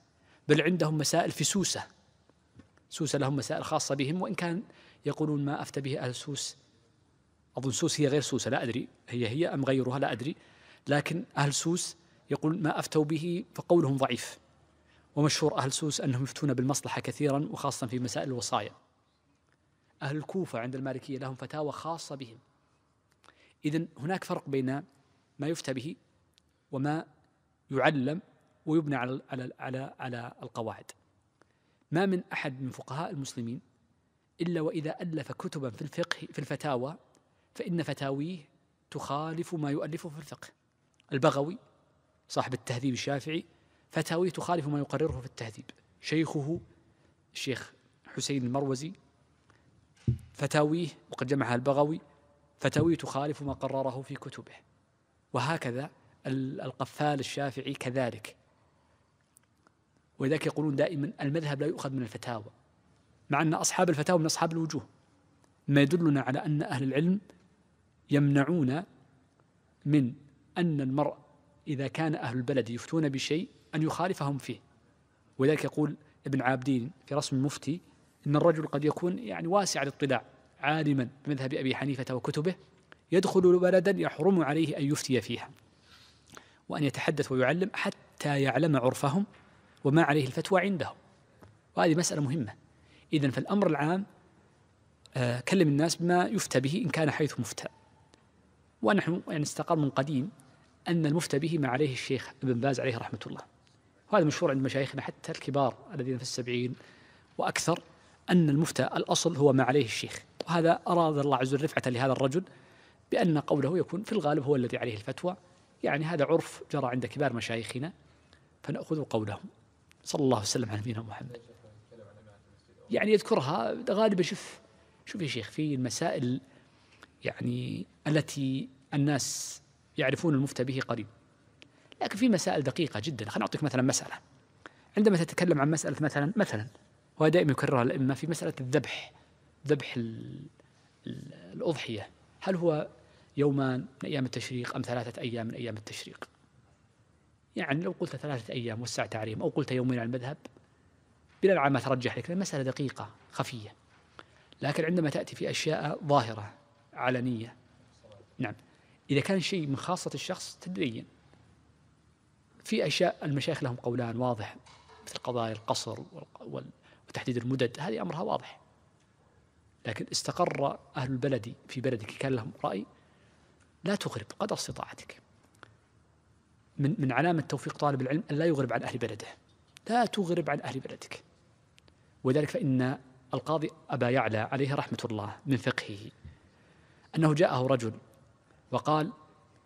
بل عندهم مسائل في سوسة، سوسة لهم مسائل خاصة بهم، وإن كان يقولون ما أفتى به أهل سوس، أظن سوس هي غير سوسة، لا أدري هي أم غيرها لا أدري، لكن أهل سوس يقول ما أفتوا به فقولهم ضعيف، ومشهور أهل سوس أنهم يفتون بالمصلحة كثيرا وخاصة في مسائل الوصايا. أهل الكوفة عند المالكية لهم فتاوى خاصة بهم. إذن هناك فرق بين ما يفتى به وما يعلم ويبنى على القواعد. ما من أحد من فقهاء المسلمين إلا وإذا ألف كتبا في الفقه في الفتاوى فإن فتاويه تخالف ما يؤلفه في الفقه. البغوي صاحب التهذيب الشافعي فتاويه تخالف ما يقرره في التهذيب، شيخه الشيخ حسين المروزي فتاويه وقد جمعها البغوي فتاويه تخالف ما قرره في كتبه، وهكذا القفال الشافعي كذلك. ولذلك يقولون دائما المذهب لا يؤخذ من الفتاوى، مع أن أصحاب الفتاوى من أصحاب الوجوه، ما يدلنا على أن أهل العلم يمنعون من أن المرء إذا كان أهل البلد يفتون بشيء أن يخالفهم فيه. ولذلك يقول ابن عابدين في رسم المفتي إن الرجل قد يكون يعني واسع الاطلاع عالما بمذهب أبي حنيفة وكتبه، يدخل بلدا يحرم عليه أن يفتي فيها وأن يتحدث ويعلم حتى يعلم عرفهم وما عليه الفتوى عندهم، وهذه مسألة مهمة. إذن فالأمر العام كلم الناس بما يفتى به إن كان حيث مفتى. ونحن يعني استقر من قديم أن المفتى به ما عليه الشيخ ابن باز عليه رحمة الله، وهذا مشهور عند مشايخنا حتى الكبار الذين في السبعين وأكثر، أن المفتى الأصل هو ما عليه الشيخ، وهذا أراد الله عز وجل رفعة لهذا الرجل بأن قوله يكون في الغالب هو الذي عليه الفتوى، يعني هذا عرف جرى عند كبار مشايخنا فنأخذ قولهم. صلى الله وسلم على نبينا محمد. يعني يذكرها غالبا، شوف يا شيخ في المسائل يعني التي الناس يعرفون المفتى به قريب، لكن في مسائل دقيقة جدا. خليني أعطيك مثلا مسألة، عندما تتكلم عن مسألة مثلا وهذا دائما يكررها الأئمة في مسألة الذبح، ذبح الأضحية، هل هو يومان من أيام التشريق أم 3 أيام من أيام التشريق؟ يعني لو قلت 3 أيام وسعت عليهم، أو قلت يومين على المذهب، بلا عامة ترجح لك، لأن مسألة دقيقة خفية. لكن عندما تأتي في أشياء ظاهرة علنية، نعم، إذا كان شيء من خاصة الشخص تدريجيا. في أشياء المشايخ لهم قولان واضح مثل قضايا القصر وتحديد المدد، هذه أمرها واضح. لكن استقر أهل البلد في بلدك كان لهم رأي، لا تغرب قدر استطاعتك. من علامة توفيق طالب العلم أن لا يغرب عن أهل بلده، لا تغرب عن أهل بلدك. وذلك فإن القاضي أبا يعلى عليه رحمة الله من فقهه أنه جاءه رجل وقال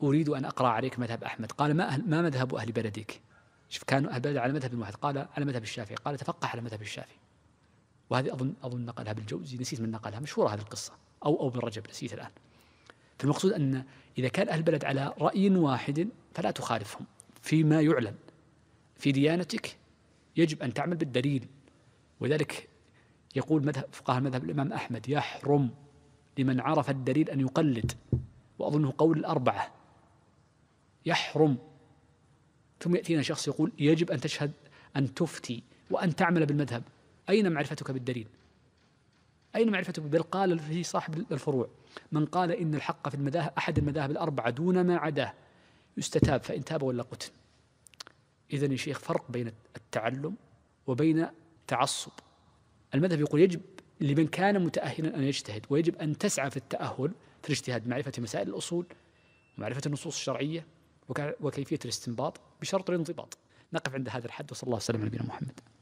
أريد أن أقرأ عليك مذهب أحمد. قال ما مذهب أهل بلدك؟ شوف، كانوا أهل بلد على مذهب واحد، قال على مذهب الشافعي. قال تفقه على مذهب الشافعي. وهذه أظن نقلها بالجوزي، نسيت من نقلها، مشهورة هذه القصة، أو ابن رجب، نسيت الآن. فالمقصود أن إذا كان أهل بلد على رأي واحد فلا تخالفهم فيما يعلن. في ديانتك يجب أن تعمل بالدليل، وذلك يقول فقهاء مذهب الإمام أحمد يحرم لمن عرف الدليل أن يقلد، وأظنه قول الأربعة، يحرم. ثم يأتينا شخص يقول يجب أن تشهد، أن تفتي، وأن تعمل بالمذهب. أين معرفتك بالدليل؟ أين معرفتك؟ بل قال في صاحب الفروع من قال إن الحق في المذاهب أحد المذاهب الأربعة دون ما عداه يستتاب، فإن تاب ولا قتل. إذن يا شيخ فرق بين التعلم وبين تعصب. المذهب يقول يجب لمن كان متأهلا أن يجتهد، ويجب أن تسعى في التأهل في الاجتهاد، معرفة مسائل الأصول ومعرفة النصوص الشرعية وكيفية الاستنباط بشرط الانضباط. نقف عند هذا الحد، وصلى الله وسلم على نبينا محمد.